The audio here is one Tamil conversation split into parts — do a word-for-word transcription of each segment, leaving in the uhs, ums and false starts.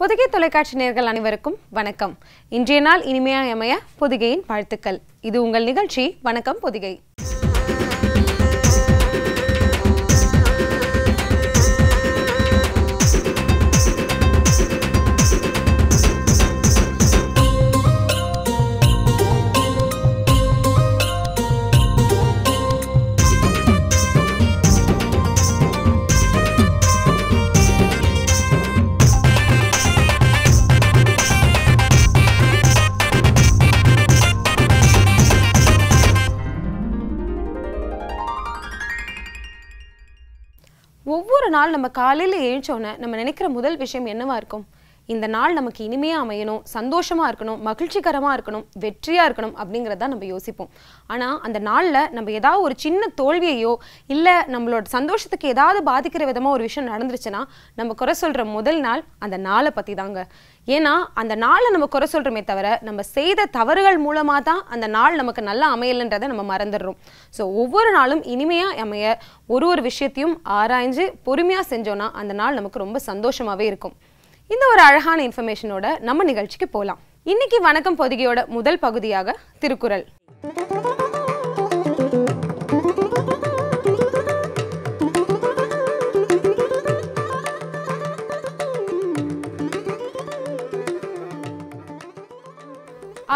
பொதிகை தொலைக்காட்சி நேயர்கள் அனைவருக்கும் வணக்கம். இன்றைய நாள் இனிமையாய் அமைய பொதிகையின் வாழ்த்துக்கள். இது உங்கள் நிகழ்ச்சி வணக்கம் பொதிகை. ஒவ்வொரு நாள் நம்ம காலையில எழுந்தோனே நம்ம நினைக்கிற முதல் விஷயம் என்னவா இருக்கும்? இந்த நாள் நமக்கு இனிமையா அமையணும், சந்தோஷமா இருக்கணும், மகிழ்ச்சிகரமா இருக்கணும், வெற்றியா இருக்கணும் அப்படிங்கறத நம்ம யோசிப்போம். ஆனா அந்த நாள்ல நம்ம ஏதாவது ஒரு சின்ன தோல்வியையோ இல்ல நம்மளோட சந்தோஷத்துக்கு ஏதாவது பாதிக்கிற விதமா ஒரு விஷயம் நடந்துருச்சுனா நம்ம குறை சொல்ற முதல் நாள் அந்த நாளை பத்தி தாங்க. ஏன்னா அந்த நாளை நம்ம குறை சொல்றமே தவிர நம்ம செய்த தவறுகள் மூலமா தான் அந்த நாள் நமக்கு நல்லா அமையலன்றதை நம்ம மறந்துடுறோம். ஸோ ஒவ்வொரு நாளும் இனிமையா அமைய ஒரு ஒரு விஷயத்தையும் ஆராய்ஞ்சு பொறுமையா செஞ்சோன்னா அந்த நாள் நமக்கு ரொம்ப சந்தோஷமாவே இருக்கும். இந்த ஒரு அழகான இன்ஃபர்மேஷனோட நம்ம நிகழ்ச்சிக்கு போகலாம். இன்னைக்கு வணக்கம் பொதிகையோட முதல் பகுதியாக திருக்குறள்.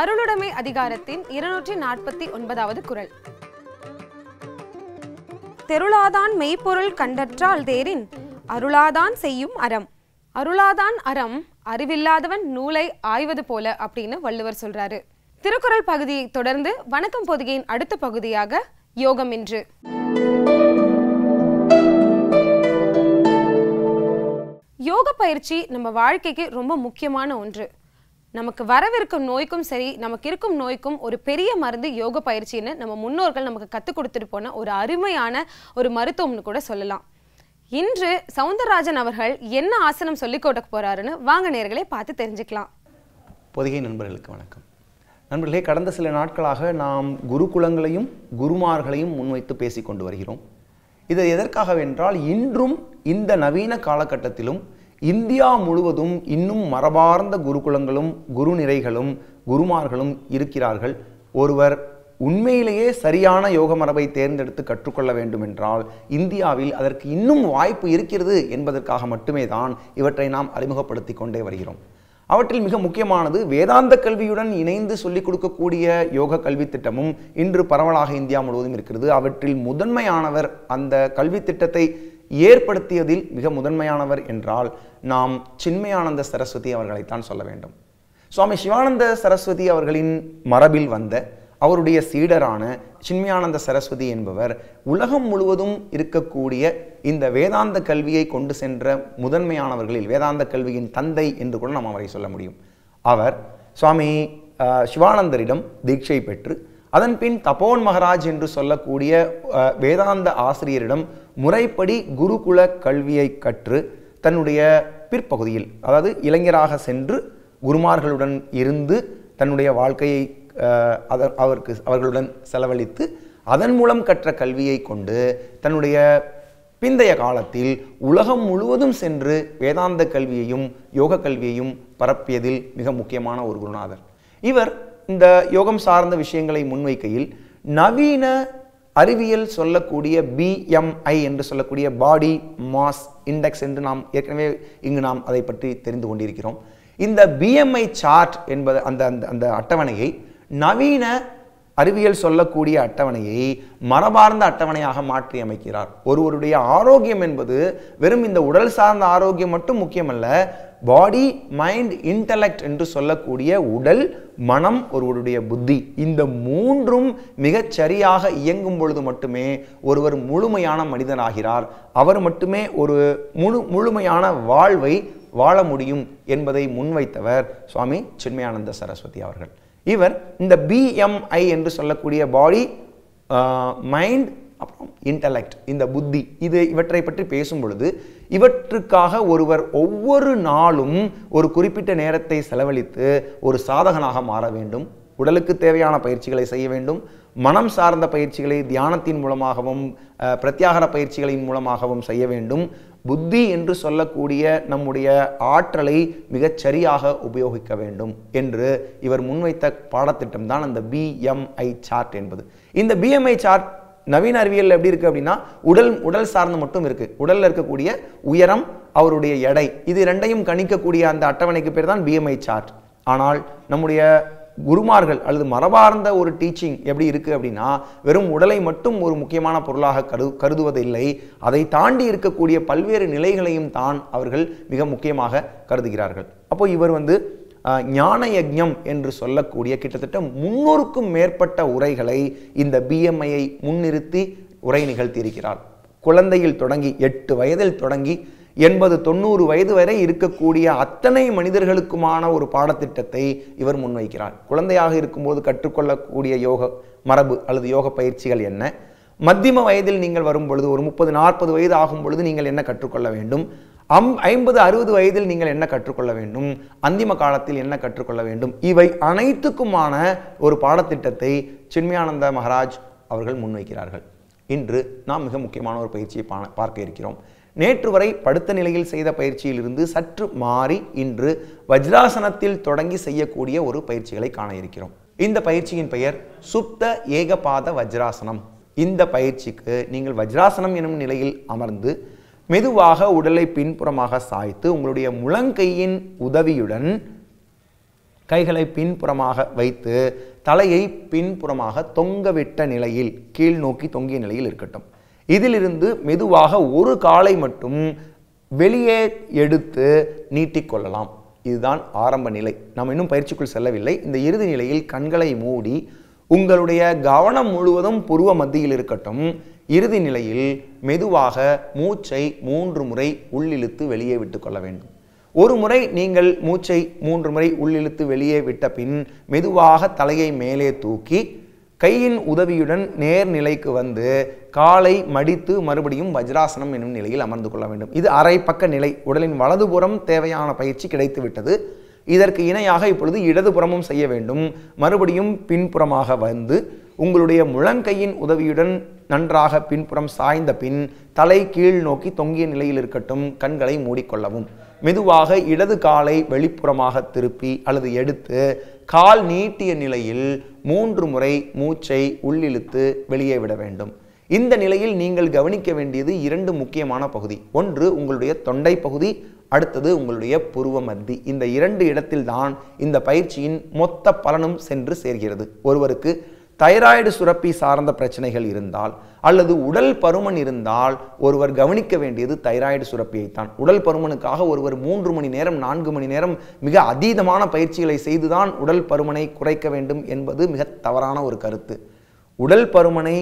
அருளுடைமை அதிகாரத்தின் இருநூற்றி நாற்பத்தி ஒன்பதாவது குறள். தெருளாதான் மெய்ப்பொருள் கண்டற்றால் தேரின் அருளாதான் செய்யும் அறம். அருளாதான் அறம், அறிவில்லாதவன் நூலை ஆய்வது போல அப்படின்னு வள்ளுவர் சொல்றாரு. திருக்குறள் பகுதியை தொடர்ந்து வணக்கம் பொதிகையின் அடுத்த பகுதியாக யோகம் என்று. யோக பயிற்சி நம்ம வாழ்க்கைக்கு ரொம்ப முக்கியமான ஒன்று. நமக்கு வரவிருக்கும் நோய்க்கும் சரி நமக்கு இருக்கும் நோய்க்கும் ஒரு பெரிய மருந்து யோக பயிற்சின்னு நம்ம முன்னோர்கள் நமக்கு கற்றுக் கொடுத்துட்டு போன ஒரு அருமையான ஒரு மருத்துவம்னு கூட சொல்லலாம். இன்று சவுந்தரராஜன் அவர்கள் என்ன ஆசனம் சொல்லிக் கொடுக்க போறாருன்னு வாங்க நேயர்களே பார்த்து தெரிஞ்சுக்கலாம். பொதிகை நண்பர்களுக்கு வணக்கம். நண்பர்களே, கடந்த சில நாட்களாக நாம் குருகுலங்களையும் குருமார்களையும் முன்வைத்து பேசி கொண்டு வருகிறோம். இது எதற்காகவென்றால் இன்றும் இந்த நவீன காலகட்டத்திலும் இந்தியா முழுவதும் இன்னும் மரபார்ந்த குருகுலங்களும் குருநிறைகளும் குருமார்களும் இருக்கிறார்கள். ஒருவர் உண்மையிலேயே சரியான யோக மரபை தேர்ந்தெடுத்து கற்றுக்கொள்ள வேண்டும் என்றால் இந்தியாவில் அதற்கு இன்னும் வாய்ப்பு இருக்கிறது என்பதற்காக மட்டுமே தான் இவற்றை நாம் அறிமுகப்படுத்தி கொண்டே வருகிறோம். அவற்றில் மிக முக்கியமானது வேதாந்த கல்வியுடன் இணைந்து சொல்லிக் கொடுக்கக்கூடிய யோக கல்வி திட்டமும் இன்று பரவலாக இந்தியா முழுவதும் இருக்கிறது. அவற்றில் முதன்மையானவர், அந்த கல்வி திட்டத்தை ஏற்படுத்தியதில் மிக முதன்மையானவர் என்றால் நாம் சின்மயானந்த சரஸ்வதி அவர்களைத்தான் சொல்ல வேண்டும். சுவாமி சிவானந்த சரஸ்வதி அவர்களின் மரபில் வந்த அவருடைய சீடரான சின்மயானந்த சரஸ்வதி என்பவர் உலகம் முழுவதும் இருக்கக்கூடிய இந்த வேதாந்த கல்வியை கொண்டு சென்ற முதன்மையானவர்களில், வேதாந்த கல்வியின் தந்தை என்று கூட நாம் அவரை சொல்ல முடியும். அவர் சுவாமி சிவானந்தரிடம் தீட்சை பெற்று அதன் பின் தபோவன் மகாராஜ் என்று சொல்லக்கூடிய வேதாந்த ஆசிரியரிடம் முறைப்படி குருகுல கல்வியை கற்று தன்னுடைய பிற்பகுதியில், அதாவது இளைஞராக சென்று குருமார்களுடன் இருந்து தன்னுடைய வாழ்க்கையை அதர் அவருக்கு அவர்களுடன் செலவழித்து அதன் மூலம் கற்ற கல்வியை கொண்டு தன்னுடைய பிந்தைய காலத்தில் உலகம் முழுவதும் சென்று வேதாந்த கல்வியையும் யோக கல்வியையும் பரப்பியதில் மிக முக்கியமான ஒரு குருநாதர் இவர். இந்த யோகம் சார்ந்த விஷயங்களை முன்வைக்கையில் நவீன அறிவியல் சொல்லக்கூடிய பி எம் ஐ என்று சொல்லக்கூடிய பாடி மாஸ் இண்டெக்ஸ் என்று நாம் ஏற்கனவே இங்கு நாம் அதை பற்றி தெரிந்து கொண்டிருக்கிறோம். இந்த பி எம் ஐ சார்ட் என்பது அந்த அந்த அட்டவணையை, நவீன அறிவியல் சொல்லக்கூடிய அட்டவணையை மரபார்ந்த அட்டவணையாக மாற்றி அமைக்கிறார். ஒருவருடைய ஆரோக்கியம் என்பது வெறும் இந்த உடல் சார்ந்த ஆரோக்கியம் மட்டும் முக்கியமல்ல, பாடி மைண்ட் இன்டலெக்ட் என்று சொல்லக்கூடிய உடல் மனம் ஒருவருடைய புத்தி இந்த மூன்றும் மிகச் சரியாக இயங்கும் பொழுது மட்டுமே ஒருவர் முழுமையான மனிதனாகிறார். அவர் மட்டுமே ஒரு முழு முழுமையான வாழ்வை வாழ முடியும் என்பதை முன்வைத்தவர் சுவாமி சின்மயானந்த சரஸ்வதி அவர்கள். இவர் இந்த பி எம் ஐ என்று சொல்லக்கூடிய பாடி மைண்ட் அப்புறம் இன்டலெக்ட், இந்த புத்தி, இது இவற்றை பற்றி பேசும் பொழுது இவற்றுக்காக ஒருவர் ஒவ்வொரு நாளும் ஒரு குறிப்பிட்ட நேரத்தை செலவழித்து ஒரு சாதகனாக மாற வேண்டும். உடலுக்கு தேவையான பயிற்சிகளை செய்ய வேண்டும் மனம் சார்ந்த பயிற்சிகளை தியானத்தின் மூலமாகவும் பிரத்யாகார பயிற்சிகளின் மூலமாகவும் செய்ய வேண்டும் புத்தி என்று சொல்லக்கூடிய நம்முடைய ஆற்றலை மிகச் சரியாக உபயோகிக்க வேண்டும் என்று இவர் முன்வைத்த பாடத்திட்டம் தான் அந்த B M I சார்ட் என்பது இந்த B M I சார்ட் நவீன அறிவியல்ல எப்படி இருக்கு அப்படினா உடல் உடல் சார்ந்து மட்டும் இருக்கு உடல்ல இருக்கக்கூடிய உயரம் அவருடைய எடை இது இரண்டையும் கணிக்க கூடிய அந்த அட்டவணைக்கு பேர் தான் B M I சார்ட் ஆனால் நம்முடைய குருமார்கள் அல்லது மரபார்ந்த ஒரு டீச்சிங் எப்படி இருக்கு அப்படினா வெறும் உடலை மட்டும் ஒரு முக்கியமான பொருளாக கருதுவதில்லை அதை தாண்டி இருக்கக்கூடிய பல்வேறு நிலைகளையும் தான் அவர்கள் மிக முக்கியமாக கருதுகிறார்கள் அப்போ இவர் வந்து ஞான யஜ்ஞம் என்று சொல்லக்கூடிய கிட்டத்தட்ட முன்னூறுக்கும் மேற்பட்ட உரைகளை இந்த B M I ஐ முன்னிறுத்தி உரை நிகழ்த்தியிருக்கிறார் குழந்தையில் தொடங்கி எட்டு வயதில் தொடங்கி எண்பது தொண்ணூறு வயது வரை இருக்கக்கூடிய அத்தனை மனிதர்களுக்குமான ஒரு பாடத்திட்டத்தை இவர் முன்வைக்கிறார் குழந்தையாக இருக்கும்போது கற்றுக்கொள்ளக்கூடிய யோக மரபு அல்லது யோக பயிற்சிகள் என்ன மத்தியம வயதில் நீங்கள் வரும் பொழுது ஒரு முப்பது நாற்பது வயது ஆகும் பொழுது நீங்கள் என்ன கற்றுக்கொள்ள வேண்டும் ஐம்பது அறுபது வயதில் நீங்கள் என்ன கற்றுக்கொள்ள வேண்டும் அந்திம காலத்தில் என்ன கற்றுக்கொள்ள வேண்டும் இவை அனைத்துக்குமான ஒரு பாடத்திட்டத்தை சின்மயானந்த மகாராஜ் அவர்கள் முன்வைக்கிறார்கள் இன்று நாம் மிக முக்கியமான ஒரு பயிற்சியை பார்க்க இருக்கிறோம் நேற்று வரை படுத்த நிலையில் செய்த பயிற்சியிலிருந்து சற்று மாறி இன்று வஜ்ராசனத்தில் தொடங்கி செய்யக்கூடிய ஒரு பயிற்சிகளை காண இருக்கிறோம் இந்த பயிற்சியின் பெயர் சுப்த ஏகபாத வஜ்ராசனம் இந்த பயிற்சிக்கு நீங்கள் வஜ்ராசனம் எனும் நிலையில் அமர்ந்து மெதுவாக உடலை பின்புறமாக சாய்த்து உங்களுடைய முழங்கையின் உதவியுடன் கைகளை பின்புறமாக வைத்து தலையை பின்புறமாக தொங்கவிட்ட நிலையில் கீழ் நோக்கி தொங்கிய நிலையில் இருக்கட்டும் இதிலிருந்து மெதுவாக ஒரு காலை மட்டும் வெளியே எடுத்து நீட்டிக்கொள்ளலாம் இதுதான் ஆரம்ப நிலை நாம் இன்னும் பயிற்சிக்குள் செல்லவில்லை இந்த இறுதி நிலையில் கண்களை மூடி உங்களுடைய கவனம் முழுவதும் புருவ மத்தியில் இருக்கட்டும் இறுதி நிலையில் மெதுவாக மூச்சை மூன்று முறை உள்ளிழுத்து வெளியே விட்டுக்கொள்ள வேண்டும் ஒரு முறை நீங்கள் மூச்சை மூன்று முறை உள்ளிழுத்து வெளியே விட்ட பின் மெதுவாக தலையை மேலே தூக்கி கையின் உதவியுடன் நேர் நிலைக்கு வந்து காலை மடித்து மறுபடியும் வஜ்ராசனம் என்னும் நிலையில் அமர்ந்து கொள்ள வேண்டும் இது அரை பக்க நிலை உடலின் வலதுபுறம் தேவையான பயிற்சி கிடைத்து விட்டது இதற்கு இணையாக இப்பொழுது இடதுபுறமும் செய்ய வேண்டும் மறுபடியும் பின்புறமாக வந்து உங்களுடைய முழங்கையின் உதவியுடன் நன்றாக பின்புறம் சாய்ந்த பின் தலை கீழ் நோக்கி தொங்கிய நிலையில் இருக்கட்டும் கண்களை மூடிக்கொள்ளவும் மெதுவாக இடது காலை வெளிப்புறமாக திருப்பி அல்லது எடுத்து கால் நீட்டிய நிலையில் மூன்று முறை மூச்சை உள்ளிழுத்து வெளியே விட வேண்டும் இந்த நிலையில் நீங்கள் கவனிக்க வேண்டியது இரண்டு முக்கியமான பகுதி ஒன்று உங்களுடைய தொண்டை பகுதி அடுத்தது உங்களுடைய புருவ மத்தி இந்த இரண்டு இடத்தில்தான் இந்த பயிற்சியின் மொத்த பலனும் சென்று சேர்கிறது ஒருவருக்கு தைராய்டு சுரப்பி சார்ந்த பிரச்சனைகள் இருந்தால் அல்லது உடல் பருமன் இருந்தால் ஒருவர் கவனிக்க வேண்டியது தைராய்டு சுரப்பியைத்தான் உடல் பருமனுக்காக ஒருவர் மூன்று மணி நேரம் நான்கு மணி நேரம் மிக அதீதமான பயிற்சிகளை செய்துதான் உடல் பருமனை குறைக்க வேண்டும் என்பது மிக தவறான ஒரு கருத்து உடல் பருமனை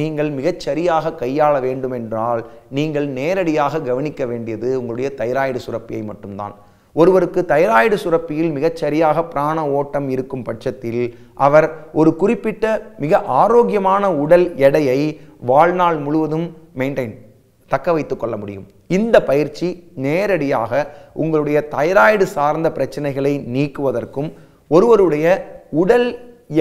நீங்கள் மிகச்சரியாக கையாள வேண்டுமென்றால் நீங்கள் நேரடியாக கவனிக்க வேண்டியது உங்களுடைய தைராய்டு சுரப்பியை மட்டும்தான் ஒருவருக்கு தைராய்டு சுரப்பியில் மிகச்சரியாக பிராண ஓட்டம் இருக்கும் பட்சத்தில் அவர் ஒரு குறிப்பிட்ட மிக ஆரோக்கியமான உடல் எடையை வாழ்நாள் முழுவதும் மெயின்டைன் தக்க வைத்து கொள்ள முடியும் இந்த பயிற்சி நேரடியாக உங்களுடைய தைராய்டு சார்ந்த பிரச்சனைகளை நீக்குவதற்கும் ஒருவருடைய உடல்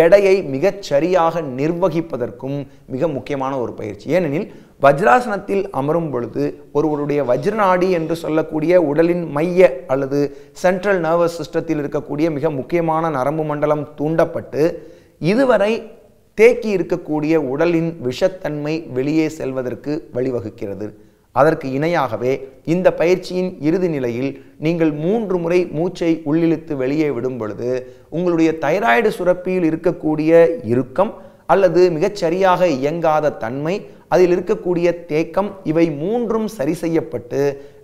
எடையை மிகச்சரியாக நிர்வகிப்பதற்கும் மிக முக்கியமான ஒரு பயிற்சி ஏனெனில் வஜ்ராசனத்தில் அமரும் பொழுது ஒருவருடைய வஜ்ரநாடி என்று சொல்லக்கூடிய உடலின் மைய அல்லது சென்ட்ரல் நர்வஸ் சிஸ்டத்தில் இருக்கக்கூடிய மிக முக்கியமான நரம்பு மண்டலம் தூண்டப்பட்டு இதுவரை தேக்கி இருக்கக்கூடிய உடலின் விஷத்தன்மை வெளியே செல்வதற்கு வழிவகுக்கிறது அதற்கு இணையாகவே இந்த பயிற்சியின் இறுதி நிலையில் நீங்கள் மூன்று முறை மூச்சை உள்ளிழுத்து வெளியே விடும் பொழுது உங்களுடைய தைராய்டு சுரப்பியில் இருக்கக்கூடிய இறுக்கம் அல்லது மிகச்சரியாக இயங்காத தன்மை அதில் இருக்கக்கூடிய தேக்கம் இவை மூன்றும் சரி செய்யப்பட்டு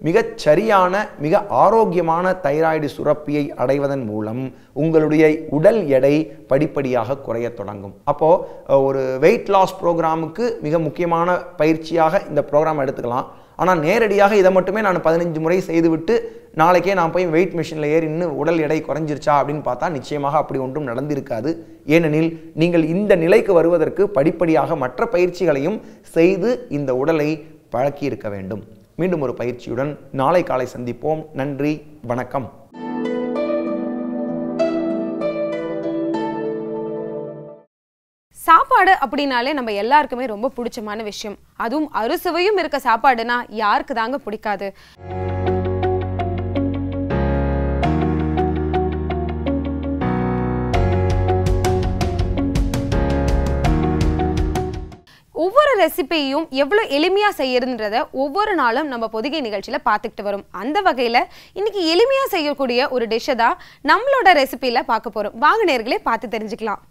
மிகச்சரியான மிக ஆரோக்கியமான தைராய்டு சுரப்பியை அடைவதன் மூலம் உங்களுடைய உடல் எடை படிப்படியாக குறையத் தொடங்கும் அப்போது ஒரு வெயிட் லாஸ் ப்ரோக்ராமுக்கு மிக முக்கியமான பயிற்சியாக இந்த ப்ரோக்ராம் எடுத்துக்கலாம் ஆனால் நேரடியாக இதை மட்டுமே நான் பதினஞ்சு முறை செய்துவிட்டு நாளைக்கே நான் போய் வெயிட் மிஷினில் ஏறி இன்னும் உடல் எடை குறைஞ்சிருச்சா அப்படின்னு பார்த்தா நிச்சயமாக அப்படி ஒன்றும் நடந்திருக்காது ஏனெனில் நீங்கள் இந்த நிலைக்கு வருவதற்கு படிப்படியாக மற்ற பயிற்சிகளையும் செய்து இந்த உடலை பழக்கி இருக்க வேண்டும் மீண்டும் ஒரு பயிற்சியுடன் நாளை காலை சந்திப்போம் நன்றி வணக்கம் அப்படினாலே நம்ம எல்லாருக்குமே ரொம்ப பிடிச்சமான விஷயம். அதுவும் அறுசுவையும் இருக்க சாப்பாடுனா யாருக்கு தாங்க பிடிக்காது? ஒவ்வொரு ரெசிபியும் எவ்வளவு எளிமையா செய்யறதுன்றதை ஒவ்வொரு நாளும் நம்ம பொதிகை நிகழ்ச்சியில பார்த்துக்கிட்டு வரும். அந்த வகையில இன்னைக்கு எளிமையா செய்யக்கூடிய ஒரு டிஷ் தான் நம்மளோட ரெசிபியில பார்க்க போறோம். வாங்க நேயர்களே பார்த்து தெரிஞ்சுக்கலாம்.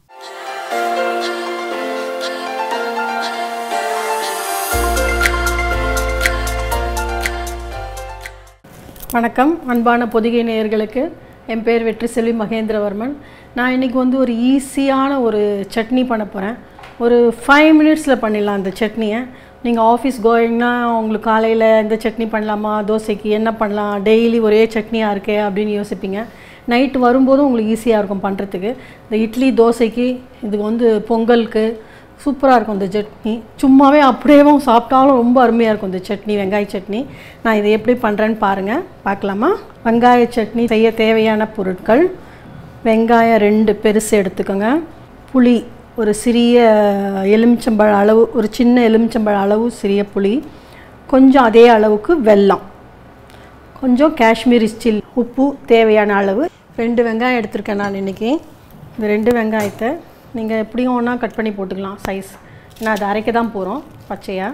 வணக்கம் அன்பான பொதிகை நேயர்களுக்கு. என் பேர் வெற்றி செல்வி மகேந்திரவர்மன். நான் இன்னைக்கு வந்து ஒரு ஈஸியான ஒரு சட்னி பண்ண போறேன். ஒரு five minutes la pannidalam indha chutney neenga office going na ungalku kaalaiyila indha chutney pannalama dosaikku enna pannalam daily ore chutney a irukke appdin yosipinga night varumbodhu ungalku easy a irukum pandradhukku indha idli dosaikku idu vande pongalku super a irukum indha chutney summave appdiyevum saaptaalum romba arumaiya irukum indha chutney vengaya chutney na idu eppadi pandran paarenga paakalama vengaya chutney seiya thevayana porutkal vengaya rendu perusa eduthukanga puli ஒரு சிறிய எலுமிச்சம்பழ அளவு ஒரு சின்ன எலுமிச்சம்பழ அளவு சிறிய புளி கொஞ்சம் அதே அளவுக்கு வெல்லம் கொஞ்சம் காஷ்மீரி சில்லி உப்பு தேவையான அளவு ரெண்டு வெங்காயம் எடுத்துர்க்கேன் நான் இன்னைக்கு இந்த ரெண்டு வெங்காயத்தை நீங்க எப்படியோனா கட் பண்ணி போட்டுக்கலாம் சைஸ் நான் அத அரைக்க தான் போறோம் பச்சையா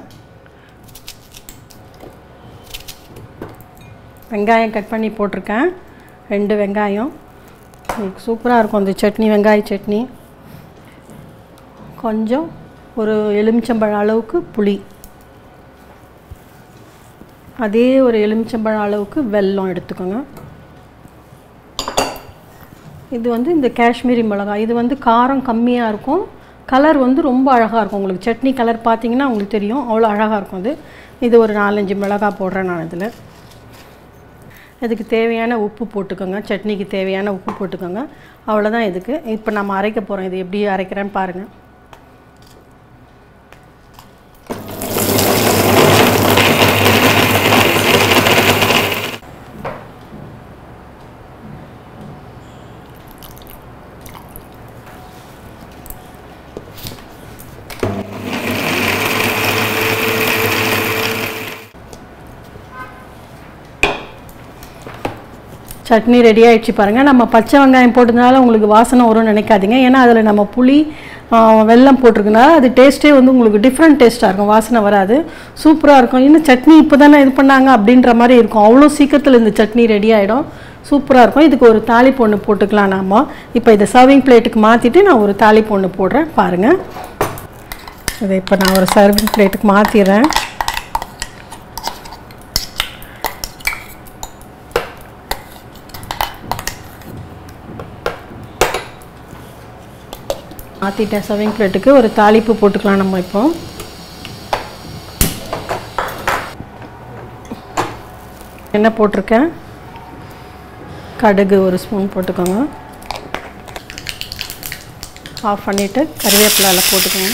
வெங்காயம் கட் பண்ணி போட்டுர்க்கேன் ரெண்டு வெங்காயம் சூப்பரா இருக்கும் இந்த சட்னி வெங்காய சட்னி கொஞ்சம் ஒரு எலுமிச்சம்பழ அளவுக்கு புளி அதே ஒரு எலுமிச்சம்பழ அளவுக்கு வெல்லம் எடுத்துக்கோங்க இது வந்து இந்த காஷ்மீரி மிளகாய் இது வந்து காரம் கம்மியா இருக்கும் கலர் வந்து ரொம்ப அழகா இருக்கும் உங்களுக்கு சட்னி கலர் பாத்தீங்கன்னா உங்களுக்கு தெரியும் அவ்வளவு அழகா இருக்கும் இது இது ஒரு நாலஞ்சு மிளகாய் போடுறேன் நான் இதுல இதுக்கு தேவையான உப்பு போட்டுக்கோங்க சட்னிக்கு தேவையான உப்பு போட்டுக்கோங்க அவ்வளவுதான் இதுக்கு இப்போ நாம அரைக்க போறோம் இது எப்படி அரைக்கறேன்னு பாருங்க சட்னி ரெடி ஆயிடுச்சு பாருங்க நம்ம பச்சை வெங்காயம் போட்டதனால உங்களுக்கு வாசனை வரணும் நினைக்காதீங்க ஏனா அதுல நம்ம புளி வெல்லம் போட்டுருக்கனால அது டேஸ்டே வந்து உங்களுக்கு டிஃபரண்ட் டேஸ்டா இருக்கும் வாசனை வராது சூப்பரா இருக்கும் இந்த சட்னி இப்போதானே இது பண்ணாங்க அப்படின்ற மாதிரி இருக்கும் அவ்வளவு சீக்கிரத்துல இந்த சட்னி ரெடி ஆயிடும் சூப்பரா இருக்கும் இதுக்கு ஒரு தாளிப்பு ஒன்னு போட்டுக்கலாம் நாம இப்போ இத சர்விங் பிளேட்டுக்கு மாத்திட்டு நான் ஒரு தாளிப்பு ஒன்னு போடுறேன் பாருங்க இத இப்போ நான் ஒரு சர்விங் பிளேட்டுக்கு மாத்திறேன் ஆத்திட்ட சர்விங் பிளேட்டுக்கு ஒரு தாளிப்பு போட்டுக்கலாம் நம்ம இப்போ என்ன போட்டுர்க்கேன் கடுகு ஒரு ஸ்பூன் போட்டுக்கோங்க ஆஃப் பண்ணிட்டு கறிவேப்பிலை போட்டுக்கோங்க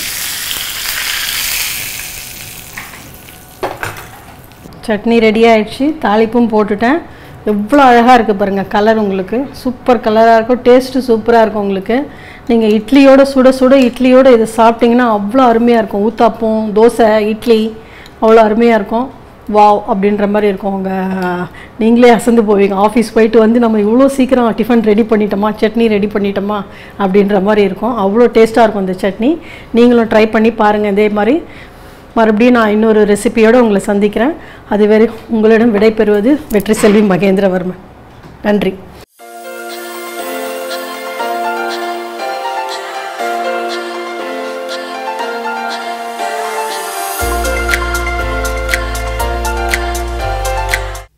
சட்னி ரெடி ஆயிடுச்சு தாளிப்பும் போட்டுட்டேன் எவ்வளவு அழகா இருக்கு பாருங்க கலர் உங்களுக்கு சூப்பர் கலரா இருக்கும் டேஸ்ட் சூப்பரா இருக்கும் உங்களுக்கு நீங்க இட்லியோட சுட சுட இட்லியோட இது சாப்பிட்டீங்கன்னா அவ்வளவு அருமையா இருக்கும் ஊத்தாப்பம் தோசை இட்லி அவ்வளவு அருமையா இருக்கும் வாவ் அப்படின்ற மாதிரி இருக்கும்ங்க நீங்களே அசந்து போவீங்க ஆபீஸ் போயிட்டு வந்து நம்ம இவ்ளோ சீக்கிரம் டிபன் ரெடி பண்ணிட்டோமா சட்னி ரெடி பண்ணிட்டோமா அப்படின்ற மாதிரி இருக்கும் அவ்வளோ டேஸ்டா இருக்கும் இந்த சட்னி நீங்களும் ட்ரை பண்ணி பாருங்க இதே மாதிரி மறுபடியும் நான் இன்னொரு ரெசிபியோட உங்களை சந்திக்கிறேன் அதுவரை உங்களிடம் விடைபெறுவது வெற்றி செல்வி மகேந்திரவர்மன் நன்றி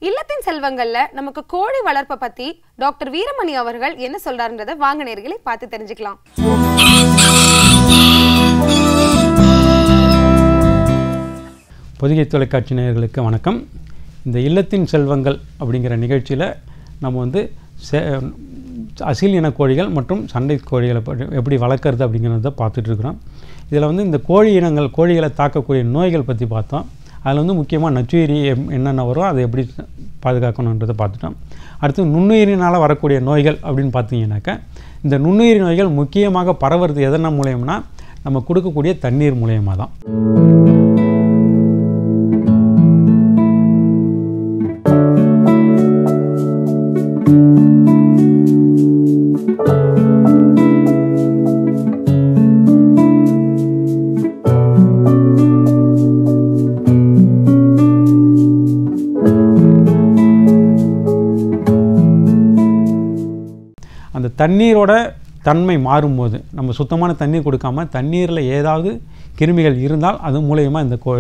இல்லத்தின் செல்வங்கள்ல நமக்கு கோழி வளர்ப்பை பத்தி டாக்டர் வீரமணி அவர்கள் என்ன சொல்றாருன்றதை வாங்க நேயர்களே பார்த்து தெரிஞ்சுக்கலாம் பொதிகை தொலைக்காட்சி நேயர்களுக்கு வணக்கம் இந்த இல்லத்தின் செல்வங்கள் அப்படிங்கிற நிகழ்ச்சியில் நம்ம வந்து அசில் இன கோழிகள் மற்றும் சண்டை கோழிகளை எப்படி வளர்க்குறது அப்படிங்கிறத பார்த்துட்டு இருக்கிறோம் இதில் வந்து இந்த கோழி இனங்கள் கோழிகளை தாக்கக்கூடிய நோய்கள் பற்றி பார்த்தோம் அதில் வந்து முக்கியமாக நச்சுயிரி என்னென்ன வரும் அதை எப்படி பாதுகாக்கணுன்றதை பார்த்துட்டோம் அடுத்து நுண்ணுயிரினால் வரக்கூடிய நோய்கள் அப்படின்னு பார்த்தீங்கன்னாக்கா இந்த நுண்ணுயிரி நோய்கள் முக்கியமாக பரவுறது எதனா மூலயம்னா நம்ம கொடுக்கக்கூடிய தண்ணீர் மூலயமா தான். அந்த தண்ணீரோட தன்மை மாறும்போது நம்ம சுத்தமான தண்ணீர் கொடுக்காம தண்ணீரில் ஏதாவது கிருமிகள் இருந்தால் அது மூலயமா இந்த கோ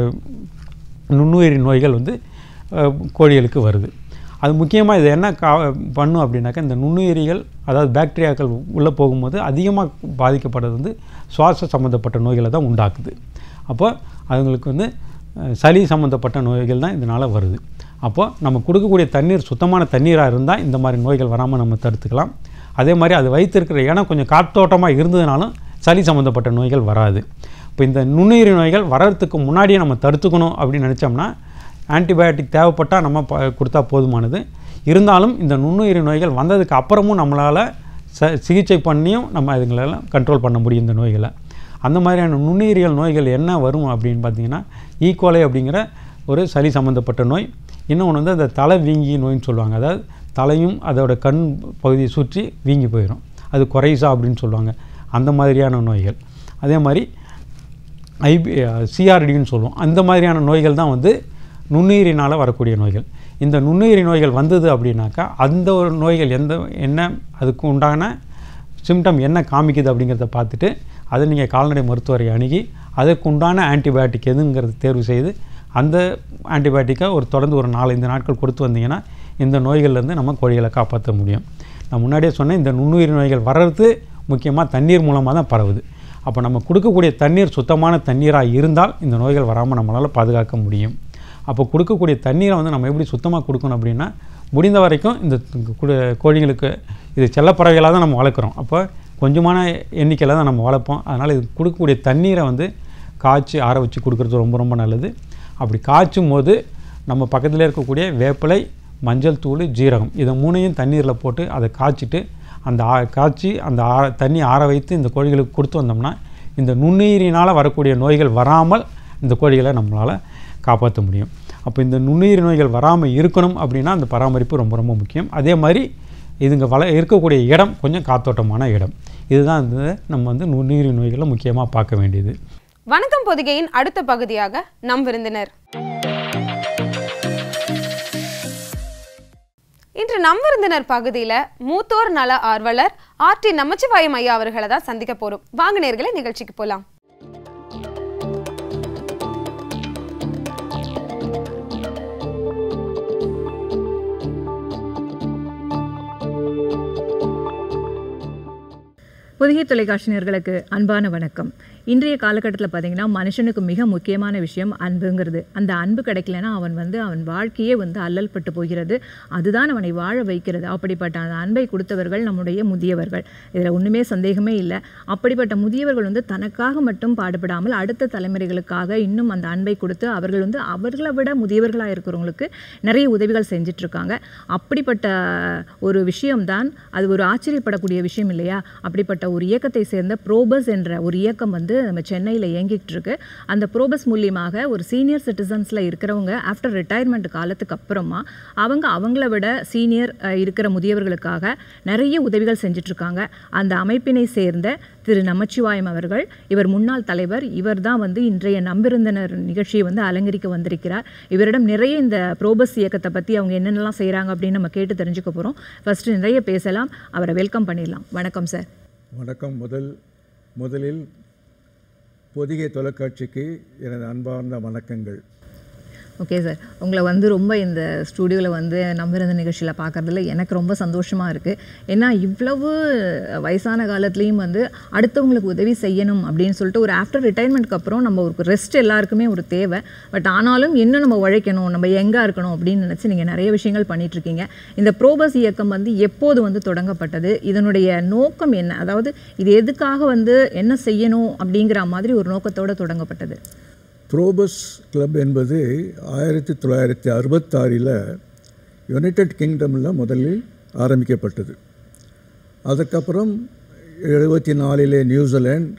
நுண்ணுயிரி நோய்கள் வந்து கோழிகளுக்கு வருது. அது முக்கியமாக இது என்ன கா பண்ணும் அப்படின்னாக்கா, இந்த நுண்ணுயிரிகள் அதாவது பாக்டீரியாக்கள் உள்ளே போகும்போது அதிகமாக பாதிக்கப்படுறது வந்து சுவாச சம்மந்தப்பட்ட நோய்களை தான் உண்டாக்குது. அப்போ அதுங்களுக்கு வந்து சளி சம்மந்தப்பட்ட நோய்கள் தான் இதனால் வருது. அப்போது நம்ம கொடுக்கக்கூடிய தண்ணீர் சுத்தமான தண்ணீராக இருந்தால் இந்த மாதிரி நோய்கள் வராமல் நம்ம தடுத்துக்கலாம். அதே மாதிரி அது வைத்திருக்கிற இடம் கொஞ்சம் காற்றோட்டமாக இருந்ததுனாலும் சளி சம்மந்தப்பட்ட நோய்கள் வராது. இப்போ இந்த நுண்ணுயிரி நோய்கள் வர்றதுக்கு முன்னாடியே நம்ம தடுத்துக்கணும் அப்படின்னு நினச்சோம்னா ஆன்டிபயோட்டிக் தேவைப்பட்டால் நம்ம ப கொடுத்தா போதுமானது. இருந்தாலும் இந்த நுண்ணுயிரி நோய்கள் வந்ததுக்கு அப்புறமும் நம்மளால் ச சிகிச்சை பண்ணியும் நம்ம அதுங்களெல்லாம் கண்ட்ரோல் பண்ண முடியும் இந்த நோய்களை. அந்த மாதிரியான நுண்ணுயிரியல் நோய்கள் என்ன வரும் அப்படின்னு பார்த்திங்கன்னா, ஈக்கோலை அப்படிங்கிற ஒரு சளி சம்மந்தப்பட்ட நோய், இன்னொன்று வந்து அந்த தலை வீங்கி நோயின்னு சொல்லுவாங்க, அதாவது தலையும் அதோட கண் பகுதியை சுற்றி வீங்கி போயிடும், அது கொரைசா அப்படின்னு சொல்லுவாங்க, அந்த மாதிரியான நோய்கள். அதே மாதிரி ஐபி சிஆர்டின்னு சொல்லுவோம், அந்த மாதிரியான நோய்கள் தான் வந்து நுண்ணுயிரினால் வரக்கூடிய நோய்கள். இந்த நுண்ணுயிரி நோய்கள் வந்தது அப்படின்னாக்கா அந்த ஒரு நோய்கள் எந்த என்ன அதுக்கு உண்டான சிம்டம் என்ன காமிக்குது அப்படிங்கிறத பார்த்துட்டு அதை நீங்கள் கால்நடை மருத்துவரை அணுகி அதற்கு உண்டான ஆன்டிபயோட்டிக் எதுங்கிறத தேர்வு செய்து அந்த ஆன்டிபயோட்டிக்கை ஒரு தொடர்ந்து ஒரு நாலஞ்சு நாட்கள் கொடுத்து வந்தீங்கன்னா இந்த நோய்கள்லேருந்து நம்ம கோழிகளை காப்பாற்ற முடியும். நான் முன்னாடியே சொன்னேன், இந்த நுண்ணுயிரி நோய்கள் வர்றது முக்கியமாக தண்ணீர் மூலமாக தான் பரவுது. அப்போ நம்ம கொடுக்கக்கூடிய தண்ணீர் சுத்தமான தண்ணீராக இருந்தால் இந்த நோய்கள் வராமல் நம்மளால் பாதுகாக்க முடியும். அப்போ கொடுக்கக்கூடிய தண்ணீரை வந்து நம்ம எப்படி சுத்தமாக கொடுக்கணும் அப்படின்னா, முடிந்த வரைக்கும் இந்த கோழிகளுக்கு இது செல்லப்பறவைகளாக தான் நம்ம வளர்க்குறோம், அப்போ கொஞ்சமான எண்ணிக்கையில் தான் நம்ம வளர்ப்போம். அதனால் இது கொடுக்கக்கூடிய தண்ணீரை வந்து காய்ச்சி ஆற வச்சு கொடுக்குறது ரொம்ப ரொம்ப நல்லது. அப்படி காய்ச்சும் போது நம்ம பக்கத்தில் இருக்கக்கூடிய வேப்பிலை, மஞ்சள் தூள், ஜீரகம் இதை மூணையும் தண்ணீரில் போட்டு அதை காய்ச்சிட்டு அந்த காய்ச்சி அந்த ஆற தண்ணி ஆற வைத்து இந்த கோழிகளுக்கு கொடுத்து வந்தோம்னா இந்த நுண்ணுயிரினால் வரக்கூடிய நோய்கள் வராமல் இந்த கோழிகளை நம்மளால் காப்பாற்ற முடியும். அப்போ இந்த நுண்ணுயிரி நோய்கள் வராமல் இருக்கணும் அப்படின்னா அந்த பராமரிப்பு ரொம்ப ரொம்ப முக்கியம். அதே மாதிரி இதுங்க வள இருக்கக்கூடிய இடம் கொஞ்சம் காத்தோட்டமான இடம். இதுதான் வந்து நம்ம வந்து நுண்ணுயிரி நோய்களை முக்கியமாக பார்க்க வேண்டியது. வணக்கம் பொதிகையின் அடுத்த பகுதியாக நம் விருந்தினர். இன்று நம் விருந்தினர் பகுதியில் மூத்தோர் நல ஆர்வலர் ஆர் டி நமச்சிவாயம் ஐயா அவர்களை தான் சந்திக்க போகிறோம். வாங்க நேயர்களே, நிகழ்ச்சிக்கு போகலாம். பொதிகை தொலைக்காட்சி நேயர்களுக்கு அன்பான வணக்கம். இன்றைய காலகட்டத்தில் பார்த்திங்கன்னா மனுஷனுக்கு மிக முக்கியமான விஷயம் அன்புங்கிறது. அந்த அன்பு கிடைக்கலன்னா அவன் வந்து அவன் வாழ்க்கையே வந்து அல்லல் பட்டு போகிறது, அதுதான் அவனை வாழ வைக்கிறது. அப்படிப்பட்ட அந்த அன்பை கொடுத்தவர்கள் நம்முடைய முதியவர்கள், இதில் ஒன்றுமே சந்தேகமே இல்லை. அப்படிப்பட்ட முதியவர்கள் வந்து தனக்காக மட்டும் பாடுபடாமல் அடுத்த தலைமுறைகளுக்காக இன்னும் அந்த அன்பை கொடுத்து அவர்கள் வந்து அவர்களை விட முதியவர்களாக இருக்கிறவங்களுக்கு நிறைய உதவிகள் செஞ்சிட்ருக்காங்க. அப்படிப்பட்ட ஒரு விஷயம்தான், அது ஒரு ஆச்சரியப்படக்கூடிய விஷயம் இல்லையா? அப்படிப்பட்ட ஒரு இயக்கத்தை சேர்ந்த ப்ரோபஸ் என்ற ஒரு இயக்கம் வந்து நம்ம சென்னையில் இயங்கிட்டு இருக்கு. அந்த ப்ரோபஸ் மூலியமாக ஒரு சீனியர் சிட்டிசன்ஸில் இருக்கிறவங்க ஆஃப்டர் ரிட்டையர்மெண்ட் காலத்துக்கு அப்புறமா அவங்க அவங்கள விட சீனியர் இருக்கிற முதியவர்களுக்காக நிறைய உதவிகள் செஞ்சிட்ருக்காங்க. அந்த அமைப்பினை சேர்ந்த திரு நமச்சிவாயம் அவர்கள், இவர் முன்னாள் தலைவர், இவர் தான் வந்து இன்றைய நம்பிருந்தனர் நிகழ்ச்சியை வந்து அலங்கரிக்க வந்திருக்கிறார். இவரிடம் நிறைய இந்த ப்ரோபஸ் இயக்கத்தை பற்றி அவங்க என்னென்னலாம் செய்கிறாங்க அப்படின்னு நம்ம கேட்டு தெரிஞ்சுக்க போகிறோம். ஃபஸ்ட்டு நிறைய பேசலாம், அவரை வெல்கம் பண்ணிடலாம். வணக்கம் சார். வணக்கம். முதல் முதலில் பொதிகை தொலைக்காட்சிக்கு எனது அன்பார்ந்த வணக்கங்கள். ஓகே சார், உங்களை வந்து ரொம்ப இந்த ஸ்டூடியோவில் வந்து நம்பிருந்த நிகழ்ச்சியில் பார்க்குறதுல எனக்கு ரொம்ப சந்தோஷமாக இருக்குது. ஏன்னா இவ்வளவு வயசான காலத்துலேயும் வந்து அடுத்தவங்களுக்கு உதவி செய்யணும் அப்படின்னு சொல்லிட்டு ஒரு ஆஃப்டர் ரிட்டைர்மெண்ட்க்கு அப்புறம் நம்ம ஒரு ரெஸ்ட் எல்லாருக்குமே ஒரு தேவை. பட் ஆனாலும் இன்னும் நம்ம உழைக்கணும், நம்ம எங்கே இருக்கணும் அப்படின்னு நினச்சி நீங்கள் நிறைய விஷயங்கள் பண்ணிகிட்ருக்கீங்க. இந்த ப்ரோபஸ் இயக்கம் வந்து எப்போது வந்து தொடங்கப்பட்டது, இதனுடைய நோக்கம் என்ன, அதாவது இது எதுக்காக வந்து என்ன செய்யணும் அப்படிங்கிற மாதிரி ஒரு நோக்கத்தோடு தொடங்கப்பட்டது? ப்ரோபஸ் கிளப் என்பது ஆயிரத்தி தொள்ளாயிரத்தி அறுபத்தாறில் யுனைடெட் கிங்டமில் முதலில் ஆரம்பிக்கப்பட்டது. அதுக்கப்புறம் எழுபத்தி நாலிலே நியூசிலாண்ட்,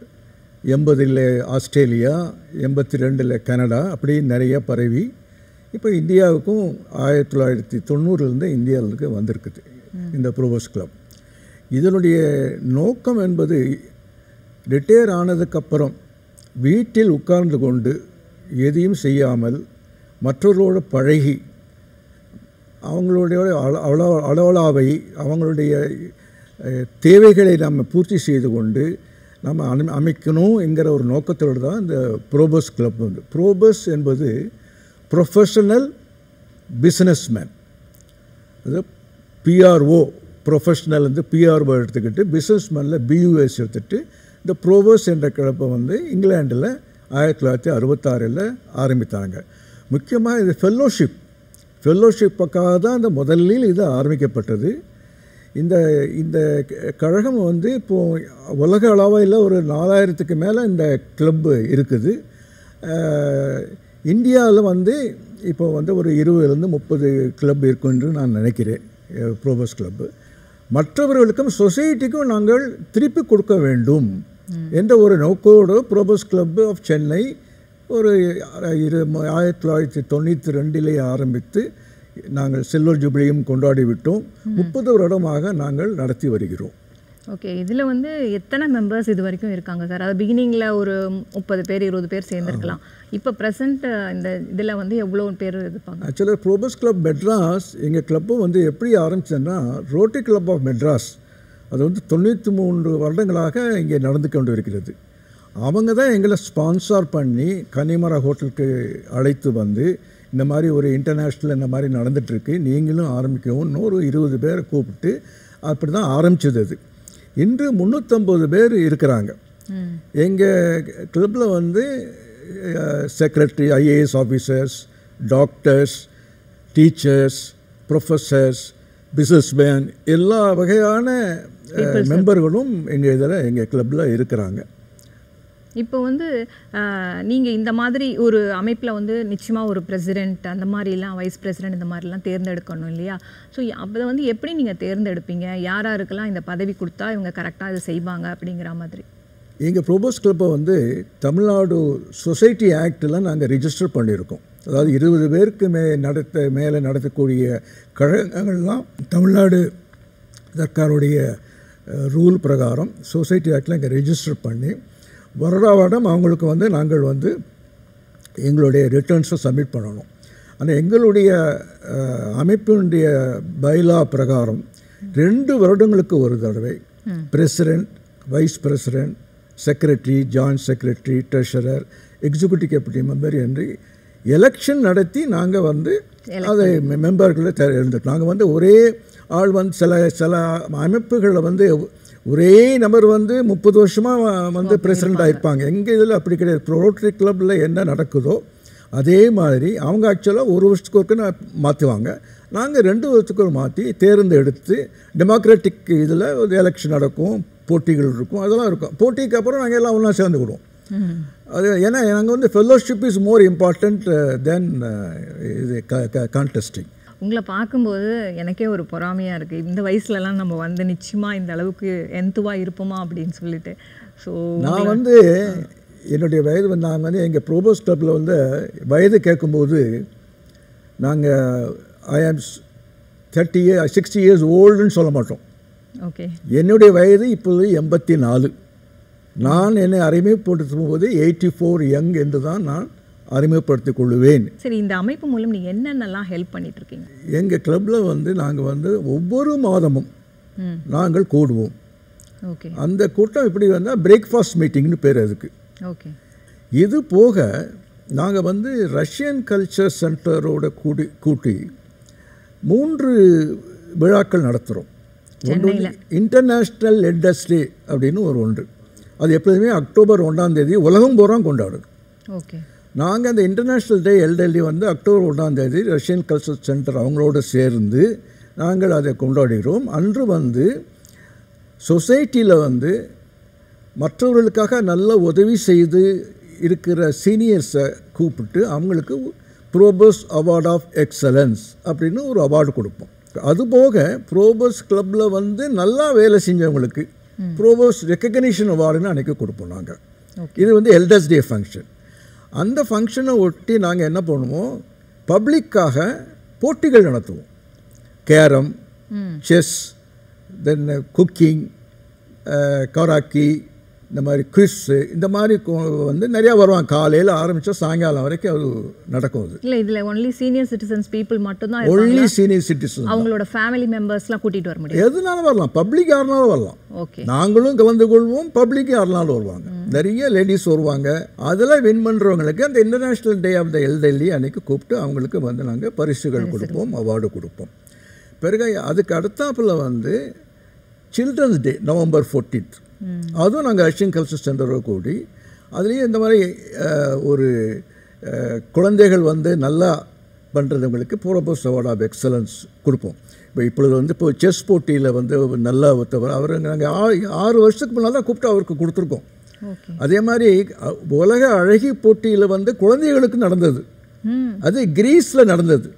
எண்பதில் ஆஸ்திரேலியா, எண்பத்தி ரெண்டில் கனடா, அப்படி நிறைய பரவி இப்போ இந்தியாவுக்கும் ஆயிரத்தி தொள்ளாயிரத்தி தொண்ணூறுலேருந்து இந்தியாவுக்கு வந்திருக்குது இந்த ப்ரோபஸ் கிளப். இதனுடைய நோக்கம் என்பது ரிட்டையர் ஆனதுக்கப்புறம் வீட்டில் உட்கார்ந்து கொண்டு எதையும் செய்யாமல் மற்றவர்களோடு பழகி அவங்களுடைய அள அளவலாவை அவங்களுடைய தேவைகளை நாம் பூர்த்தி செய்து கொண்டு நம்ம அமை அமைக்கணும் என்கிற ஒரு நோக்கத்தோடு தான் இந்த ப்ரோபஸ் கிளப் உண்டு. ப்ரோபஸ் என்பது ப்ரொஃபஷனல் பிஸ்னஸ்மேன், அது பிஆர்ஓ, ப்ரொஃபஷனல் வந்து பிஆர்ஓ எடுத்துக்கிட்டு பிஸ்னஸ்மேனில் பியூஎஸ் எடுத்துகிட்டு இந்த ப்ரோபஸ் என்ற கிளப்பை வந்து இங்கிலாண்டில் ஆயிரத்தி தொள்ளாயிரத்தி அறுபத்தாறில் ஆரம்பித்தாங்க. முக்கியமாக இது ஃபெல்லோஷிப், ஃபெல்லோஷிப்புக்காக தான் இந்த முதலில் இது ஆரம்பிக்கப்பட்டது. இந்த இந்த கழகம் வந்து இப்போது உலக அளவில் ஒரு நாலாயிரத்துக்கு மேலே இந்த கிளப்பு இருக்குது. இந்தியாவில் வந்து இப்போ வந்து ஒரு இருபதுலேருந்து முப்பது கிளப் இருக்குன்னு நான் நினைக்கிறேன் ப்ரோபஸ் கிளப்பு. மற்றவர்களுக்கும் சொசைட்டிக்கும் நாங்கள் திருப்பி கொடுக்க வேண்டும் என்ற ஒரு நோக்கோடு ப்ரோபஸ் கிளப் ஆஃப் சென்னை ஒரு இரு ஆயிரத்தி தொள்ளாயிரத்தி தொண்ணூற்றி ரெண்டிலே ஆரம்பித்து நாங்கள் சில்வர் ஜூப்ளியும் கொண்டாடி விட்டோம். முப்பது வருடமாக நாங்கள் நடத்தி வருகிறோம். ஓகே, இதில் வந்து எத்தனை மெம்பர்ஸ் இது வரைக்கும் இருக்காங்க சார்? அது பிகினிங்கில் ஒரு முப்பது பேர் இருபது பேர் சேர்ந்துருக்கலாம். இப்போ ப்ரெசென்ட் இந்த இதில் வந்து எவ்வளோ பேர் இருப்பாங்க? ஆக்சுவலாக ப்ரோபஸ் கிளப் மெட்ராஸ் எங்கள் கிளப்பு வந்து எப்படி ஆரம்பிச்சதுன்னா, ரோட்டரி கிளப் ஆஃப் மெட்ராஸ் அது வந்து தொண்ணூற்றி மூன்று வருடங்களாக இங்கே நடந்து கொண்டு இருக்கிறது. அவங்க தான் எங்களை ஸ்பான்சர் பண்ணி கன்னிமரா ஹோட்டலுக்கு அழைத்து வந்து இந்த மாதிரி ஒரு இன்டர்நேஷ்னல் இந்த மாதிரி நடந்துகிட்ருக்கு, நீங்களும் ஆரம்பிக்கவும் ஒரு இருபது பேரை கூப்பிட்டு அப்படி தான் ஆரம்பித்தது. அது இன்று முந்நூற்றம்பது பேர் இருக்கிறாங்க. எங்கள் கிளப்பில் வந்து secretary, IAS officers, doctors, teachers, professors, businessman, எல்லா வகையான மெம்பர்களும் எங்கள் இதில் எங்கள் கிளப்பில் இருக்கிறாங்க. இப்போ வந்து நீங்கள் இந்த மாதிரி ஒரு அமைப்பில் வந்து நிச்சயமாக ஒரு பிரசிடெண்ட் அந்த மாதிரிலாம் வைஸ் பிரசிடெண்ட் இந்த மாதிரிலாம் தேர்ந்தெடுக்கணும் இல்லையா? ஸோ அப்போ வந்து எப்படி நீங்கள் தேர்ந்தெடுப்பீங்க, யாராருக்கெல்லாம் இந்த பதவி கொடுத்தா இவங்க கரெக்டாக இதை செய்வாங்க அப்படிங்கிற மாதிரி? எங்கள் ப்ரோபஸ் கிளப்பை வந்து தமிழ்நாடு சொசைட்டி ஆக்டெலாம் நாங்கள் ரிஜிஸ்டர் பண்ணியிருக்கோம். அதாவது இருபது பேருக்கு மே நடத்த மேலே நடத்தக்கூடிய கழகங்கள்லாம் தமிழ்நாடு சர்க்காருடைய ரூல் பிரகாரம் சொசைட்டி ஆக்டில் இங்கே ரிஜிஸ்டர் பண்ணி வருடா வருடம் அவங்களுக்கு வந்து நாங்கள் வந்து எங்களுடைய ரிட்டர்ன்ஸை சப்மிட் பண்ணணும். ஆனால் எங்களுடைய அமைப்பினுடைய பைலா பிரகாரம் ரெண்டு வருடங்களுக்கு ஒரு தடவை president, vice president, secretary, joint secretary, treasurer, executive committee member என்று எலெக்ஷன் நடத்தி நாங்கள் வந்து அதை மெம்பர்களை தேர்ந்தெடுத்தோம். நாங்கள் வந்து ஒரே ஆள் வந்து சில சில அமைப்புகளில் வந்து ஒரே நபர் வந்து முப்பது வருஷமாக வந்து பிரசிடெண்ட் ஆகிருப்பாங்க. எங்கள் இதில் அப்படி கிடையாது. ரோட்டரி கிளப்பில் என்ன நடக்குதோ அதே மாதிரி அவங்க ஆக்சுவலாக ஒரு வருஷத்துக்கு ஒருக்குன்னு மாற்றுவாங்க. நாங்கள் ரெண்டு வருஷத்துக்கு ஒரு மாற்றி தேர்ந்தெடுத்து டெமோக்ராட்டிக் இதில் ஒரு எலெக்ஷன் நடக்கும், போட்டிகள் இருக்கும், அதெல்லாம் இருக்கும். போட்டிக்கு அப்புறம் நாங்கள் எல்லாம் ஒன்றா சேர்ந்துக்கிடுவோம். அது ஏன்னா நாங்கள் வந்து fellowship is more important than இது கான்டெஸ்டிங். உங்களை பார்க்கும்போது எனக்கே ஒரு பொறாமையாக இருக்குது. இந்த வயசுலலாம் நம்ம வந்து நிச்சயமாக இந்த அளவுக்கு எந்துவாக இருப்போமா அப்படின்னு சொல்லிட்டு. ஸோ நான் வந்து என்னுடைய வயது வந்து நாங்கள் வந்து எங்கள் ப்ரோபஸ் கிளப்பில் வந்து வயது கேட்கும்போது நாங்கள் I am thirty year sixty years ஓல்டுன்னு சொல்ல மாட்டோம். ஓகே, என்னுடைய வயது இப்போது எண்பத்தி நாலு. நான் என்னை அறிமுகப்படுத்தும் போது எயிட்டி ஃபோர் யங் என்று தான் நான் அறிமுகப்படுத்திக் கொள்ளுவேன். சரி, இந்த அமைப்பு மூலம் நீங்கள் என்னென்னலாம் ஹெல்ப் பண்ணிட்டு இருக்கீங்க? எங்கள் கிளப்பில் வந்து நாங்கள் வந்து ஒவ்வொரு மாதமும் நாங்கள் கூடுவோம். ஓகே, அந்த கூட்டம் இப்படி வந்தால் பிரேக்ஃபாஸ்ட் மீட்டிங்னு பேர் அதுக்கு. ஓகே, இது போக நாங்கள் வந்து ரஷ்யன் கல்ச்சர் சென்டரோட கூடி கூட்டி மூன்று விழாக்கள் நடத்துகிறோம். ஒன்று இன்டர்நேஷ்னல் எல்டர்ஸ் டே அப்படின்னு ஒரு ஒன்று, அது எப்போதுமே அக்டோபர் ஒன்றாம் தேதி உலகம் பூரா கொண்டாடுது. ஓகே, நாங்கள் அந்த இன்டர்நேஷ்னல் டே எல்டர்லி வந்து அக்டோபர் ஒன்றாம் தேதி ரஷ்யன் கல்ச்சர் சென்டர் அவங்களோடு சேர்ந்து நாங்கள் அதை கொண்டாடுகிறோம். அன்று வந்து சொசைட்டியில் வந்து மற்றவர்களுக்காக நல்ல உதவி செய்து இருக்கிற சீனியர்ஸை கூப்பிட்டு அவங்களுக்கு ப்ரோபஸ் அவார்ட் ஆஃப் எக்ஸலன்ஸ் அப்படின்னு ஒரு அவார்டு கொடுப்போம். அதுபோக ப்ரோபஸ் கிளப்பில் வந்து நல்லா வேலை செஞ்சவங்களுக்கு ப்ரோபஸ் ரெக்கக்னிஷன் அவார்டுன்னு அன்றைக்கி கொடுப்போம் நாங்கள். இது வந்து எல்டர்ஸ் டே ஃபங்க்ஷன். அந்த ஃபங்க்ஷனை ஒட்டி நாங்கள் என்ன பண்ணுவோம், பப்ளிக்காக போட்டிகள் நடத்துவோம். Carrom, chess, then cooking, karaoke, இந்த மாதிரி குவிஸு, இந்த மாதிரி வந்து நிறையா வருவாங்க. காலையில் ஆரம்பித்தா சாயங்காலம் வரைக்கும் அது நடக்கும். அது இல்லை, இதில் ஒன்லி சீனியர் சிட்டிசன்ஸ் பீப்புள் மட்டும்தான். ஒன்லி சீனியர் சிட்டிசன், அவங்களோட ஃபேமிலி மெம்பர்ஸ்லாம் கூட்டிகிட்டு வர முடியும். எதுனாலும் வரலாம், பப்ளிக் யாருனாலும் வரலாம். ஓகே, நாங்களும் கலந்து கொள்வோம். பப்ளிக் யாருனாலும் வருவாங்க, நிறைய லேடிஸ் வருவாங்க. அதெல்லாம் வின் பண்ணுறவங்களுக்கு அந்த international day of the elderly அன்றைக்கி கூப்பிட்டு அவங்களுக்கு வந்து நாங்கள் பரிசுகள் கொடுப்போம், அவார்டு கொடுப்போம். பிறகு அதுக்கு அடுத்தாப்பில் வந்து சில்ட்ரன்ஸ் டே நவம்பர் ஃபோர்டீன்த், அதுவும் நாங்கள் ரஷ்யன் கல்ச்சர் சென்டரோடு கூடி அதுலேயும் இந்த மாதிரி ஒரு குழந்தைகள் வந்து நல்லா பண்ணுறவங்களுக்கு ப்ரோபஸ் அவார்ட் ஆஃப் எக்ஸலன்ஸ் கொடுப்போம். இப்போ இப்பொழுது வந்து இப்போ செஸ் போட்டியில் வந்து நல்லா ஒருத்தவர் அவர் நாங்கள் ஆறு ஆறு வருஷத்துக்கு முன்னால் தான் கூப்பிட்டு அவருக்கு கொடுத்துருக்கோம். அதே மாதிரி உலக அழகி போட்டியில் வந்து குழந்தைகளுக்கு நடந்தது, அது கிரீஸில் நடந்தது.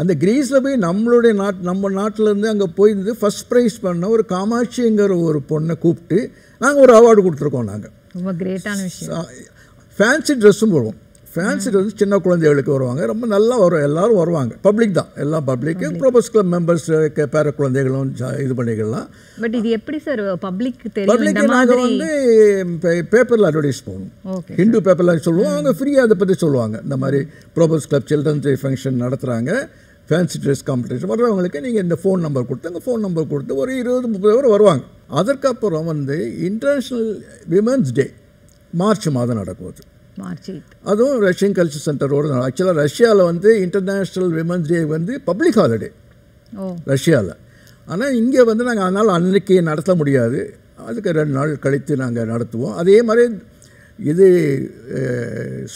அந்த கிரீஸில் போய் நம்மளுடைய நாட் நம்ம நாட்டிலேருந்து அங்கே போய் இருந்து ஃபஸ்ட் ப்ரைஸ் பண்ண ஒரு காமாட்சிங்கிற ஒரு பொண்ணை கூப்பிட்டு நாங்கள் ஒரு அவார்டு கொடுத்துருக்கோம். நாங்கள் ஃபேன்சி ட்ரெஸ்ஸும் போடுவோம். ஃபேன்சி ட்ரெஸ் சின்ன குழந்தைகளுக்கு வருவாங்க, ரொம்ப நல்லா வரும், எல்லோரும் வருவாங்க. பப்ளிக் தான், எல்லா பப்ளிக்கு, ப்ரோபஸ் கிளப் மெம்பர்ஸ், பேர குழந்தைகளும் இது பண்ணிக்கலாம். பட் இது எப்படி சார் பப்ளிக் பப்ளிக் நாங்கள் வந்து பேப்பரில் அட்வர்டைஸ் போகணும், ஹிந்து பேப்பரில் சொல்லுவோம். அவங்க ஃப்ரீயாக அதை பற்றி சொல்லுவாங்க, இந்த மாதிரி Probus club children's day function நடத்துகிறாங்க, ஃபேன்சி ட்ரெஸ் காம்படிஷன். வர்றவங்களுக்கு நீங்கள் இந்த ஃபோன் நம்பர் கொடுத்து அங்கே ஃபோன் நம்பர் கொடுத்து ஒரு இருபது முப்பது பேர் வருவாங்க. அதற்கப்புறம் வந்து இன்டர்நேஷ்னல் விமென்ஸ் டே மார்ச் மாதம் நடக்குது. அதுவும் ரஷ்யன் கல்ச்சர் சென்டரோடு. ஆக்சுவலாக ரஷ்யாவில் வந்து இன்டர்நேஷ்னல் விமென்ஸ் டே வந்து பப்ளிக் ஹாலிடே ரஷ்யாவில். ஆனால் இங்கே வந்து நாங்கள் அதனால் அன்றைக்கி நடத்த முடியாது, அதுக்கு ரெண்டு நாள் கழித்து நாங்கள் நடத்துவோம். அதே மாதிரி இது